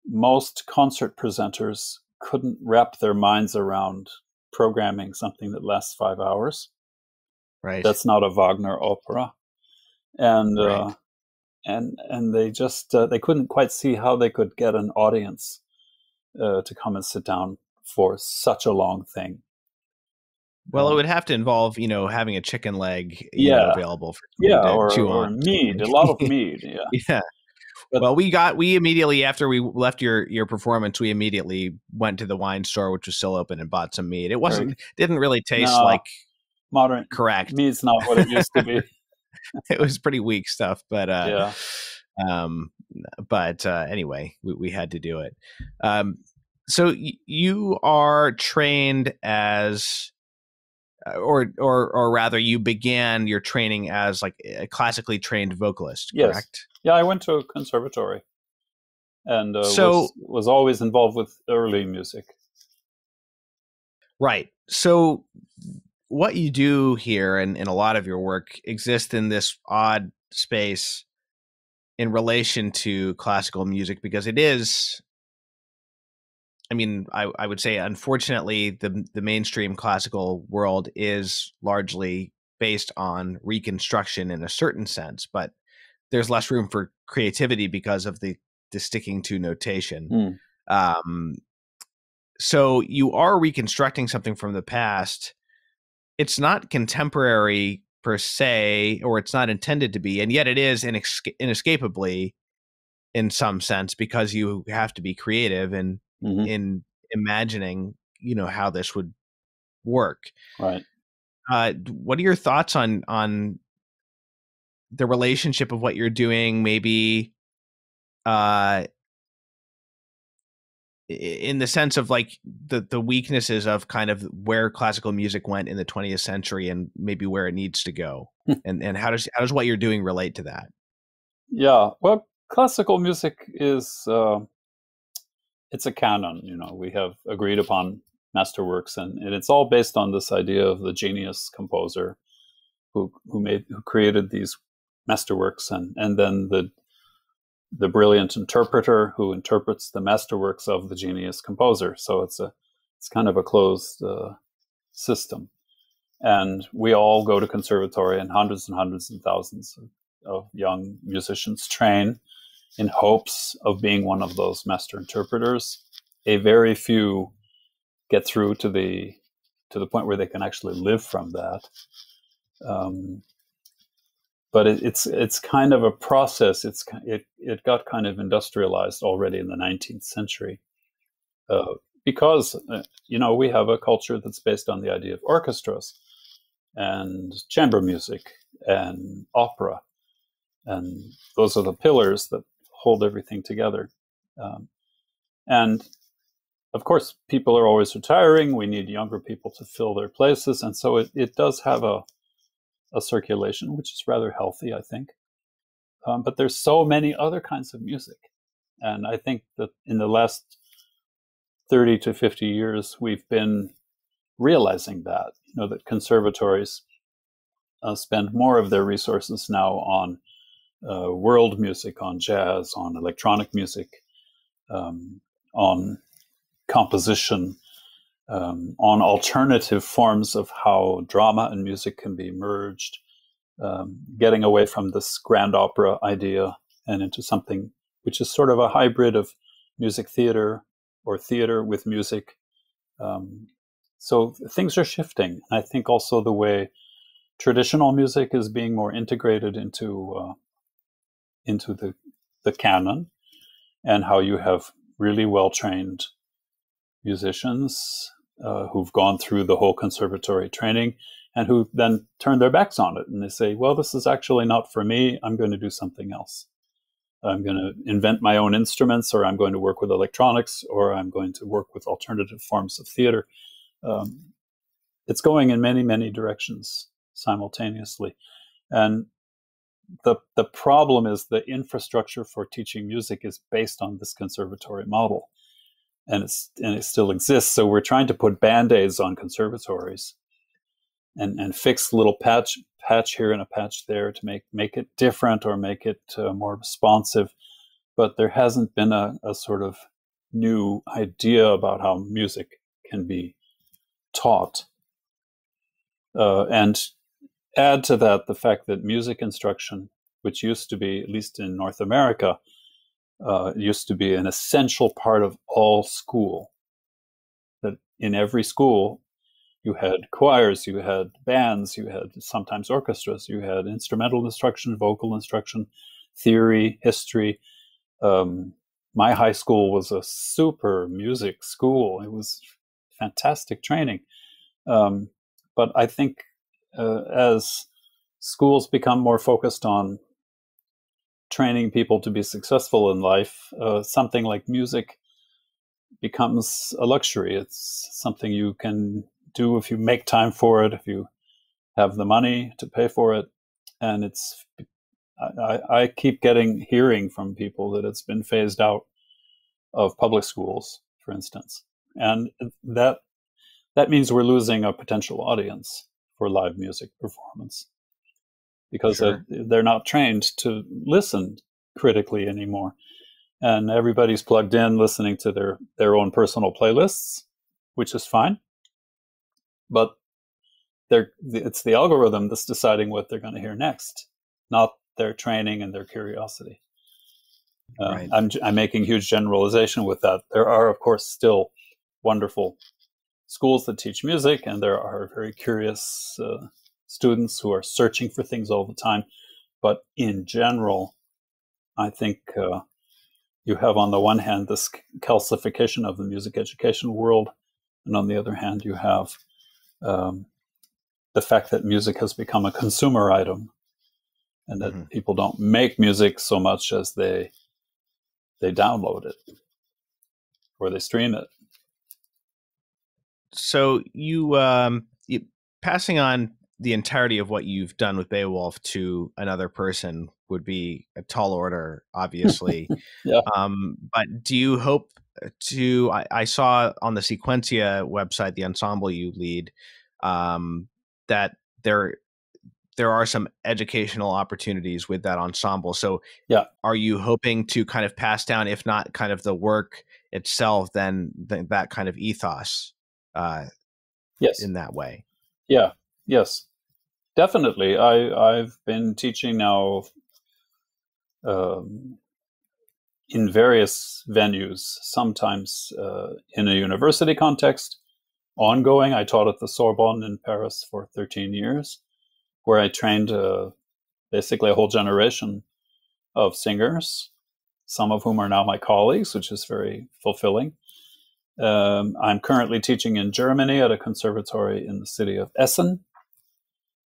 most concert presenters couldn't wrap their minds around programming something that lasts five hours. Right. That's not a Wagner opera, and right. uh, and and they just uh, they couldn't quite see how they could get an audience uh, to come and sit down for such a long thing. Well, um, it would have to involve, you know, having a chicken leg yeah. know, available for yeah to or, chew or on. mead, a lot of mead, yeah. yeah. But, well, we got we immediately after we left your your performance, we immediately went to the wine store, which was still open, and bought some mead. It wasn't right. didn't really taste no. like. Modern correct means not what it used to be. It was pretty weak stuff, but uh yeah. um but uh anyway, we, we had to do it. Um so you are trained as or or or rather you began your training as like a classically trained vocalist, correct? Yes. Yeah, I went to a conservatory and uh, so was, was always involved with early music. Right. So what you do here and in, in a lot of your work exists in this odd space in relation to classical music, because it is, I mean, I, I would say, unfortunately, the, the mainstream classical world is largely based on reconstruction in a certain sense, but there's less room for creativity because of the, the sticking to notation. Mm. Um, so you are reconstructing something from the past. It's not contemporary per se, or it's not intended to be, and yet it is inesca- inescapably in some sense, because you have to be creative and Mm-hmm. in imagining, you know, how this would work. Right. Uh, what are your thoughts on, on the relationship of what you're doing, maybe uh, in the sense of like the, the weaknesses of kind of where classical music went in the twentieth century and maybe where it needs to go? and, and how does, how does what you're doing relate to that? Yeah. Well, classical music is, uh... it's a canon, you know, we have agreed upon masterworks, and, and it's all based on this idea of the genius composer who, who made, who created these masterworks, and, and then the, the brilliant interpreter who interprets the masterworks of the genius composer. So it's a, it's kind of a closed uh, system. And we all go to conservatory, and hundreds and hundreds and thousands of, of young musicians train in hopes of being one of those master interpreters. A very few get through to the to the point where they can actually live from that. Um, but it, it's it's kind of a process. It's it it got kind of industrialized already in the nineteenth century, uh, because uh, you know, we have a culture that's based on the idea of orchestras and chamber music and opera, and those are the pillars that hold everything together. Um, and of course, people are always retiring. We need younger people to fill their places. And so it, it does have a, a circulation, which is rather healthy, I think. Um, but there's so many other kinds of music. And I think that in the last thirty to fifty years, we've been realizing that, you know, that conservatories uh, spend more of their resources now on Uh, world music, on jazz, on electronic music, um, on composition, um, on alternative forms of how drama and music can be merged, um, getting away from this grand opera idea and into something which is sort of a hybrid of music theater or theater with music. Um, so things are shifting. I think also the way traditional music is being more integrated into uh, into the, the canon, and how you have really well-trained musicians uh, who've gone through the whole conservatory training and who then turn their backs on it. And they say, well, this is actually not for me. I'm going to do something else. I'm going to invent my own instruments, or I'm going to work with electronics, or I'm going to work with alternative forms of theater. Um, it's going in many, many directions simultaneously. And The, the problem is the infrastructure for teaching music is based on this conservatory model, and it's and it still exists. So we're trying to put band-aids on conservatories and and fix little patch patch here and a patch there to make make it different or make it uh, more responsive. But there hasn't been a, a sort of new idea about how music can be taught. Uh, and add to that the fact that music instruction, which used to be, at least in North America, uh, used to be an essential part of all school. That in every school, you had choirs, you had bands, you had sometimes orchestras, you had instrumental instruction, vocal instruction, theory, history. Um, my high school was a super music school. It was fantastic training. Um, but I think Uh, as schools become more focused on training people to be successful in life, uh, something like music becomes a luxury. It's something you can do if you make time for it, if you have the money to pay for it. And it's, I, I keep getting, hearing from people that it's been phased out of public schools, for instance. And that that means we're losing a potential audience for live music performance, because sure. they're, they're not trained to listen critically anymore. And everybody's plugged in listening to their, their own personal playlists, which is fine. But they're, it's the algorithm that's deciding what they're going to hear next, not their training and their curiosity. Uh, right. I'm, I'm making huge generalization with that. There are, of course, still wonderful schools that teach music, and there are very curious uh, students who are searching for things all the time. But in general, I think uh, you have, on the one hand, this calcification of the music education world, and on the other hand, you have um, the fact that music has become a consumer item, and that mm-hmm. people don't make music so much as they they download it or they stream it. So you, um, you passing on the entirety of what you've done with Beowulf to another person would be a tall order, obviously. yeah. Um, but do you hope to, I, I saw on the Sequentia website, the ensemble you lead, um, that there, there are some educational opportunities with that ensemble. So yeah. are you hoping to kind of pass down, if not kind of the work itself, then th that kind of ethos? Uh, yes. In that way. Yeah. Yes, definitely. I, I've been teaching now um, in various venues, sometimes uh, in a university context, ongoing. I taught at the Sorbonne in Paris for thirteen years, where I trained uh, basically a whole generation of singers, some of whom are now my colleagues, which is very fulfilling. Um, I'm currently teaching in Germany at a conservatory in the city of Essen,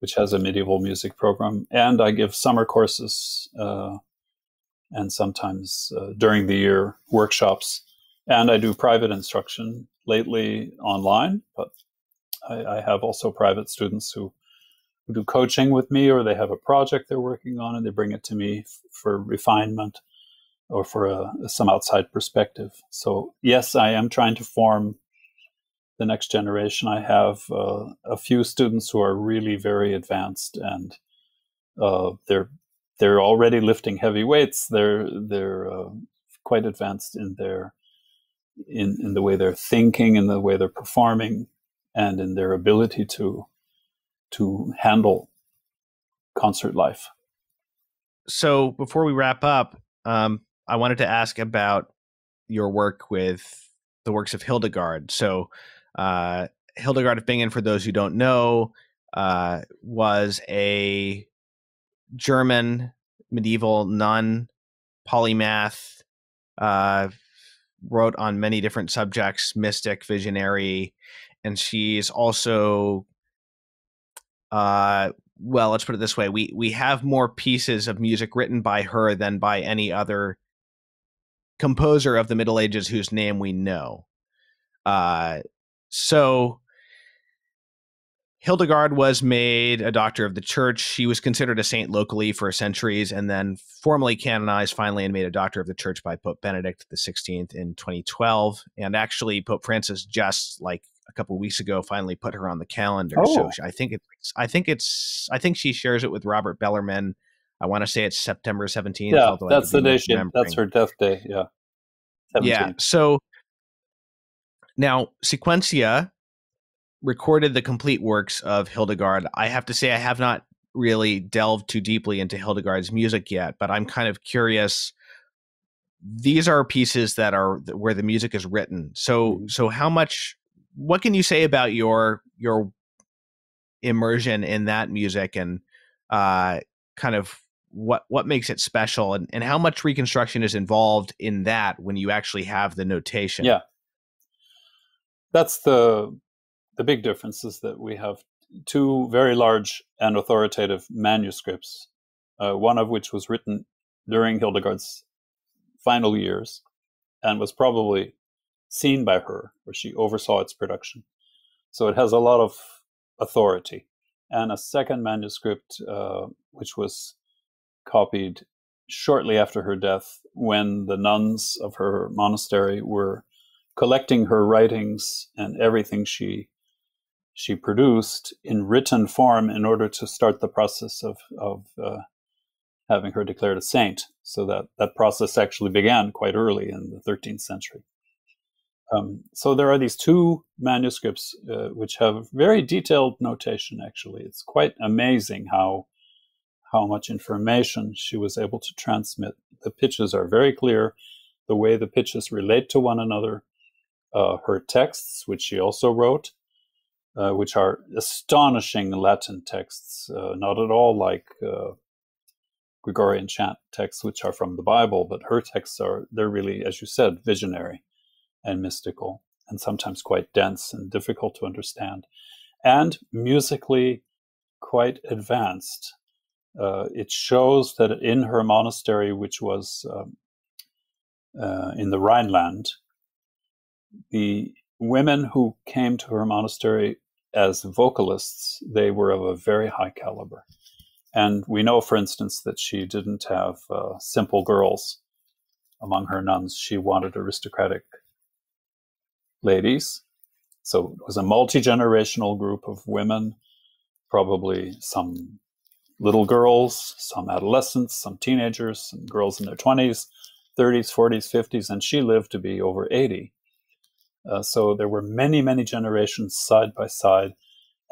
which has a medieval music program. And I give summer courses uh, and sometimes uh, during the year workshops. And I do private instruction, lately online, but I, I have also private students who, who do coaching with me, or they have a project they're working on and they bring it to me for refinement, or for a, some outside perspective. So yes, I am trying to form the next generation. I have uh, a few students who are really very advanced, and uh, they're they're already lifting heavy weights. They're they're uh, quite advanced in their in in the way they're thinking, in the way they're performing, and in their ability to to handle concert life. So before we wrap up, um, I wanted to ask about your work with the works of Hildegard. So uh, Hildegard of Bingen, for those who don't know, uh, was a German medieval nun, polymath, uh, wrote on many different subjects, mystic, visionary, and she's also, uh, well, let's put it this way. We, we have more pieces of music written by her than by any other composer of the Middle Ages whose name we know. Uh, so Hildegard was made a doctor of the church. She was considered a saint locally for centuries, and then formally canonized finally and made a doctor of the church by Pope Benedict the sixteenth in twenty twelve. And actually Pope Francis, just like a couple of weeks ago, finally put her on the calendar. Oh. So she, I think it's, I think it's, I think she shares it with Robert Bellarmine. I want to say it's September seventeenth. Yeah, that's the day she, that's her death day. Yeah. seventeenth. Yeah. So now Sequentia recorded the complete works of Hildegard. I have to say, I have not really delved too deeply into Hildegard's music yet, but I'm kind of curious. These are pieces that are where the music is written. So, so how much, what can you say about your, your immersion in that music, and, uh, kind of what what makes it special, and, and how much reconstruction is involved in that when you actually have the notation? Yeah, that's the the big difference, is that we have two very large and authoritative manuscripts, uh, one of which was written during Hildegard's final years and was probably seen by her, where she oversaw its production. So it has a lot of authority. And a second manuscript, uh, which was copied shortly after her death, when the nuns of her monastery were collecting her writings and everything she she produced in written form in order to start the process of, of uh, having her declared a saint. So that, that process actually began quite early in the thirteenth century. Um, so there are these two manuscripts uh, which have very detailed notation, actually. It's quite amazing how, how much information she was able to transmit. The pitches are very clear, the way the pitches relate to one another, uh, her texts, which she also wrote, uh, which are astonishing Latin texts, uh, not at all like uh, Gregorian chant texts, which are from the Bible, but her texts are, they're really, as you said, visionary and mystical, and sometimes quite dense and difficult to understand, and musically quite advanced. Uh, it shows that in her monastery, which was um, uh, in the Rhineland, the women who came to her monastery as vocalists, they were of a very high caliber. And we know, for instance, that she didn't have uh, simple girls among her nuns. She wanted aristocratic ladies. So it was a multi-generational group of women, probably some little girls, some adolescents, some teenagers, some girls in their twenties, thirties, forties, fifties, and she lived to be over eighty. Uh, so there were many, many generations side by side,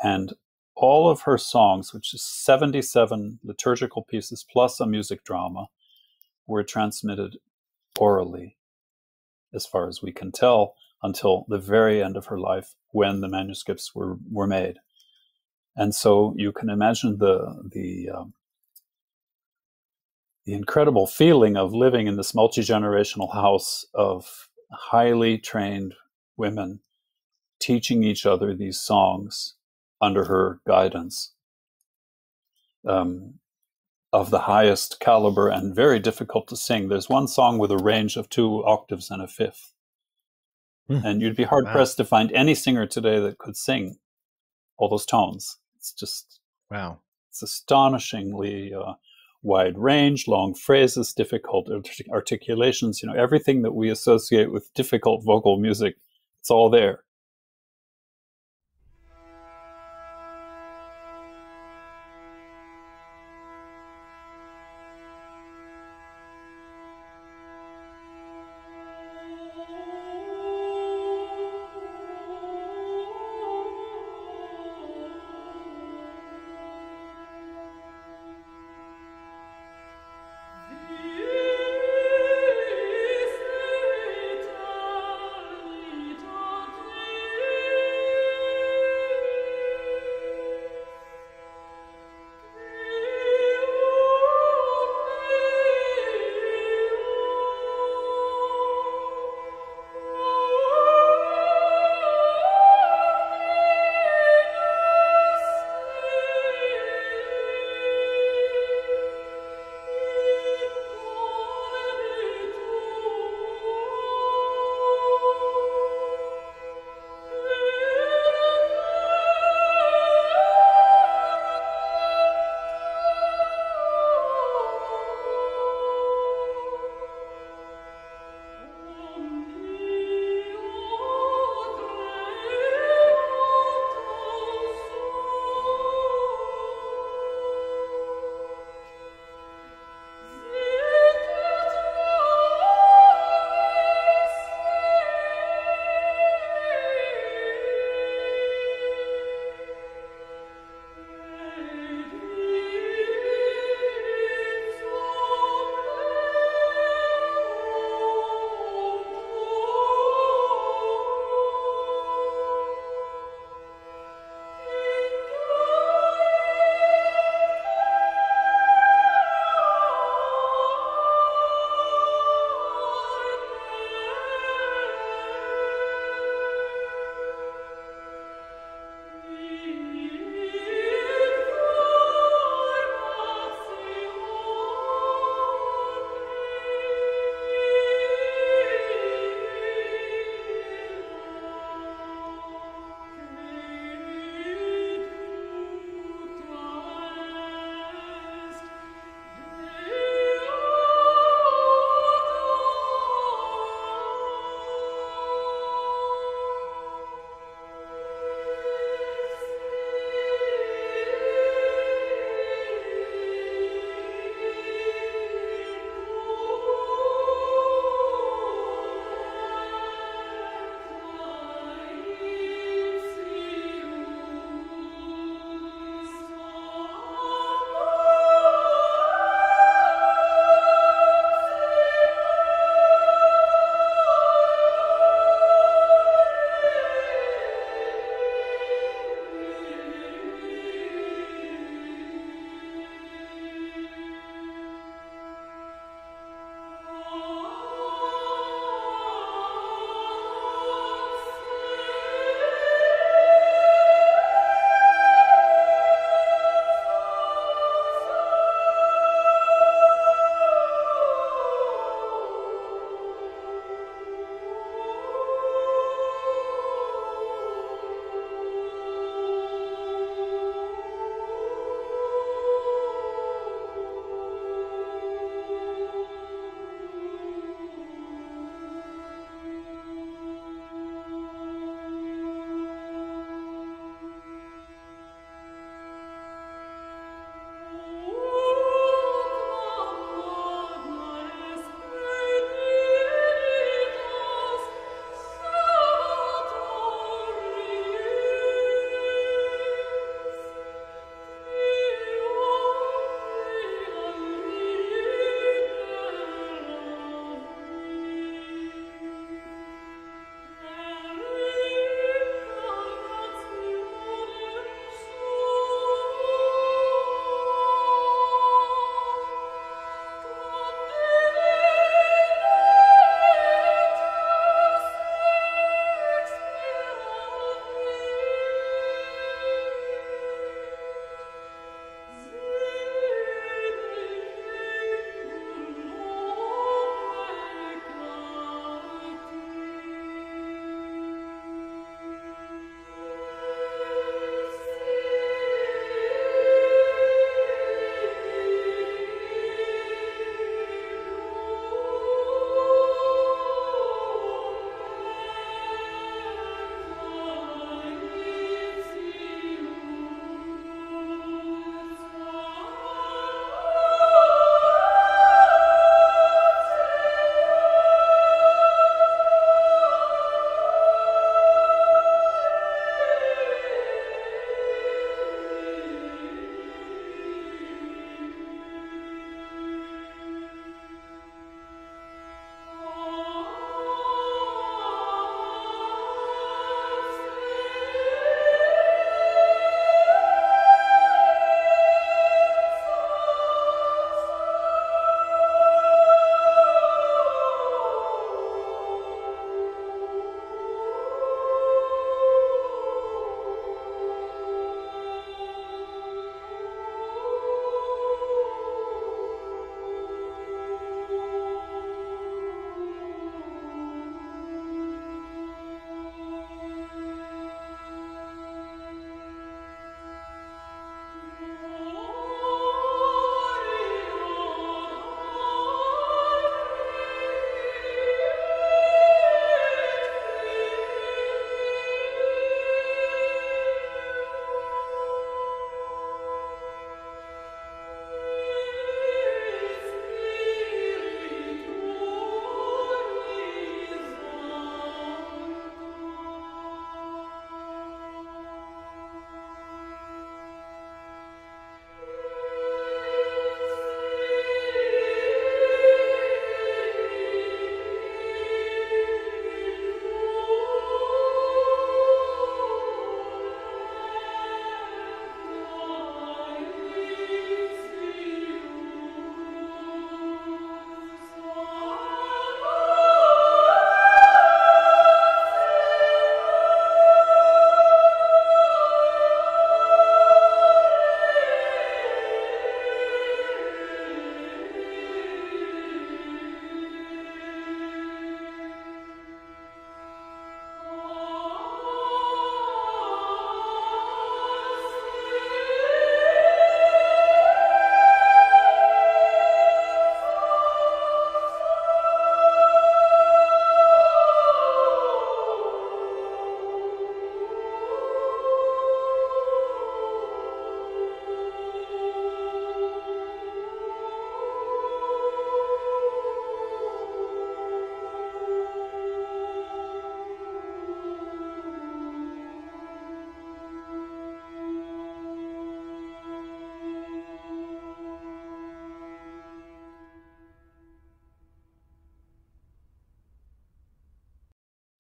and all of her songs, which is seventy-seven liturgical pieces plus a music drama, were transmitted orally, as far as we can tell, until the very end of her life when the manuscripts were, were made. And so you can imagine the, the, um, the incredible feeling of living in this multi-generational house of highly trained women teaching each other these songs under her guidance, um, of the highest caliber and very difficult to sing. There's one song with a range of two octaves and a fifth. Mm. And you'd be hard-pressed wow. to find any singer today that could sing all those tones. It's just, wow. It's astonishingly uh, wide range, long phrases, difficult articulations, you know, everything that we associate with difficult vocal music, it's all there.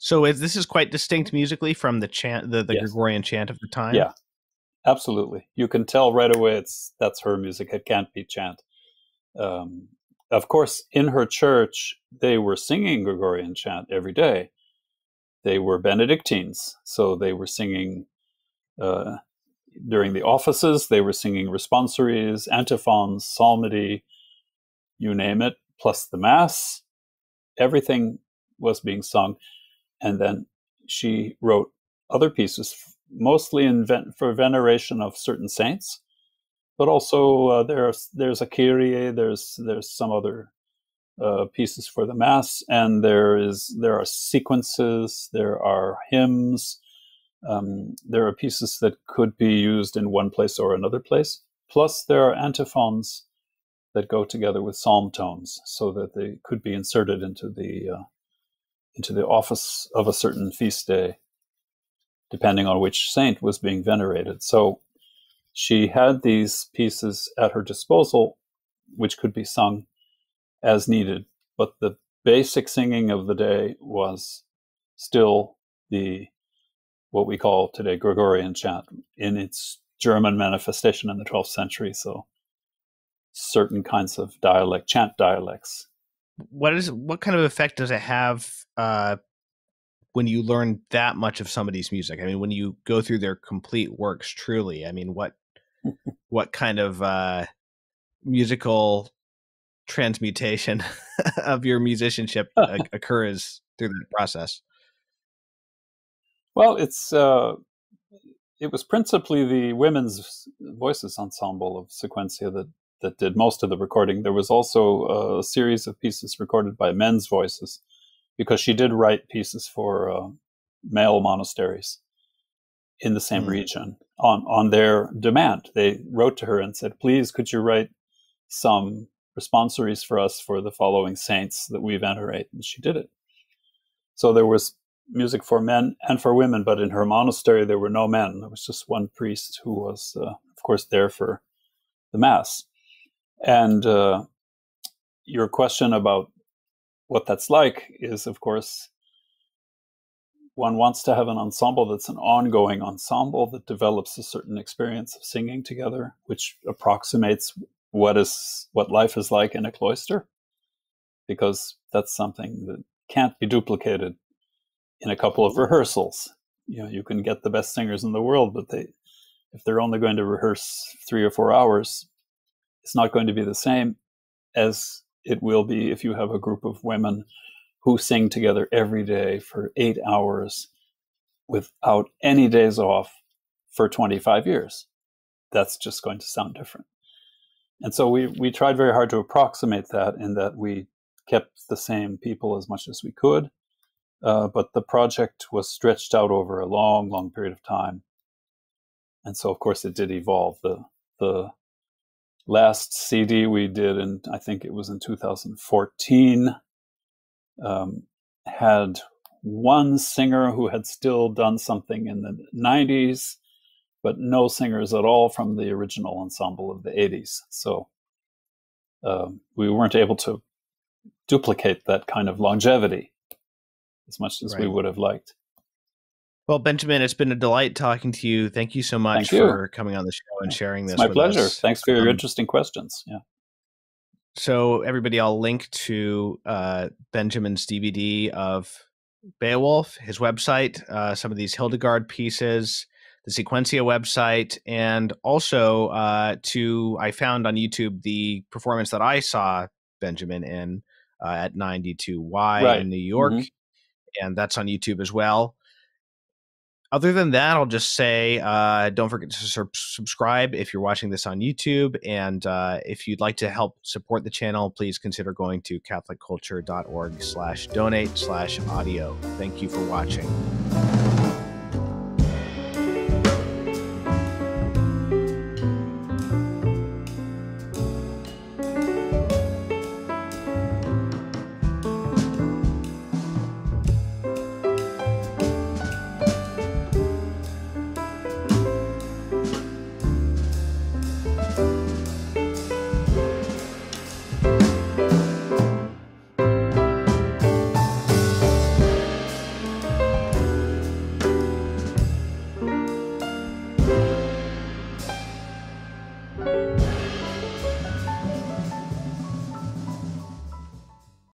So is, this is quite distinct musically from the chant, the, the yes. Gregorian chant of the time. Yeah, absolutely. You can tell right away it's that's her music. It can't be chant. Um, of course, in her church, they were singing Gregorian chant every day. They were Benedictines, so they were singing uh, during the offices. They were singing responsories, antiphons, psalmody, you name it, plus the mass. Everything was being sung. And then she wrote other pieces, mostly in ven for veneration of certain saints, but also uh, there's there's a Kyrie, there's there's some other uh, pieces for the mass, and there is there are sequences, there are hymns, um, there are pieces that could be used in one place or another place. Plus, there are antiphons that go together with psalm tones, so that they could be inserted into the uh, into the office of a certain feast day, depending on which saint was being venerated. So she had these pieces at her disposal, which could be sung as needed. But the basic singing of the day was still the, what we call today, Gregorian chant in its German manifestation in the twelfth century. So certain kinds of dialect, chant dialects. What is what kind of effect does it have uh, when you learn that much of somebody's music? I mean, when you go through their complete works, truly. I mean, what what kind of uh, musical transmutation of your musicianship occurs through that process? Well, it's uh, it was principally the women's voices ensemble of Sequentia that. that did most of the recording. There was also a series of pieces recorded by men's voices, because she did write pieces for uh, male monasteries in the same mm. region on, on their demand. They wrote to her and said, please, could you write some responsories for us for the following saints that we venerate? And she did it. So there was music for men and for women, but in her monastery, there were no men. There was just one priest who was, uh, of course, there for the mass. And uh, your question about what that's like is, of course, one wants to have an ensemble that's an ongoing ensemble that develops a certain experience of singing together, which approximates what is what life is like in a cloister, because that's something that can't be duplicated in a couple of rehearsals. You know, you can get the best singers in the world, but they, if they're only going to rehearse three or four hours, it's not going to be the same as it will be if you have a group of women who sing together every day for eight hours without any days off for twenty-five years. That's just going to sound different. And so we, we tried very hard to approximate that, in that we kept the same people as much as we could. Uh, but the project was stretched out over a long, long period of time. And so, of course, it did evolve. The, the last C D we did, and I think it was in two thousand fourteen, um, had one singer who had still done something in the nineties, but no singers at all from the original ensemble of the eighties. So uh, we weren't able to duplicate that kind of longevity as much as right. we would have liked. Well, Benjamin, it's been a delight talking to you. Thank you so much you. for coming on the show and sharing this. It's my with pleasure. Us. Thanks for your um, interesting questions. Yeah. So, everybody, I'll link to uh, Benjamin's D V D of Beowulf, his website, uh, some of these Hildegard pieces, the Sequentia website, and also uh, to I found on YouTube the performance that I saw Benjamin in uh, at ninety-two Y right. in New York, mm-hmm. and that's on YouTube as well. Other than that, I'll just say, uh, don't forget to su subscribe if you're watching this on YouTube. And uh, if you'd like to help support the channel, please consider going to catholic culture dot org slash donate slash audio. Thank you for watching.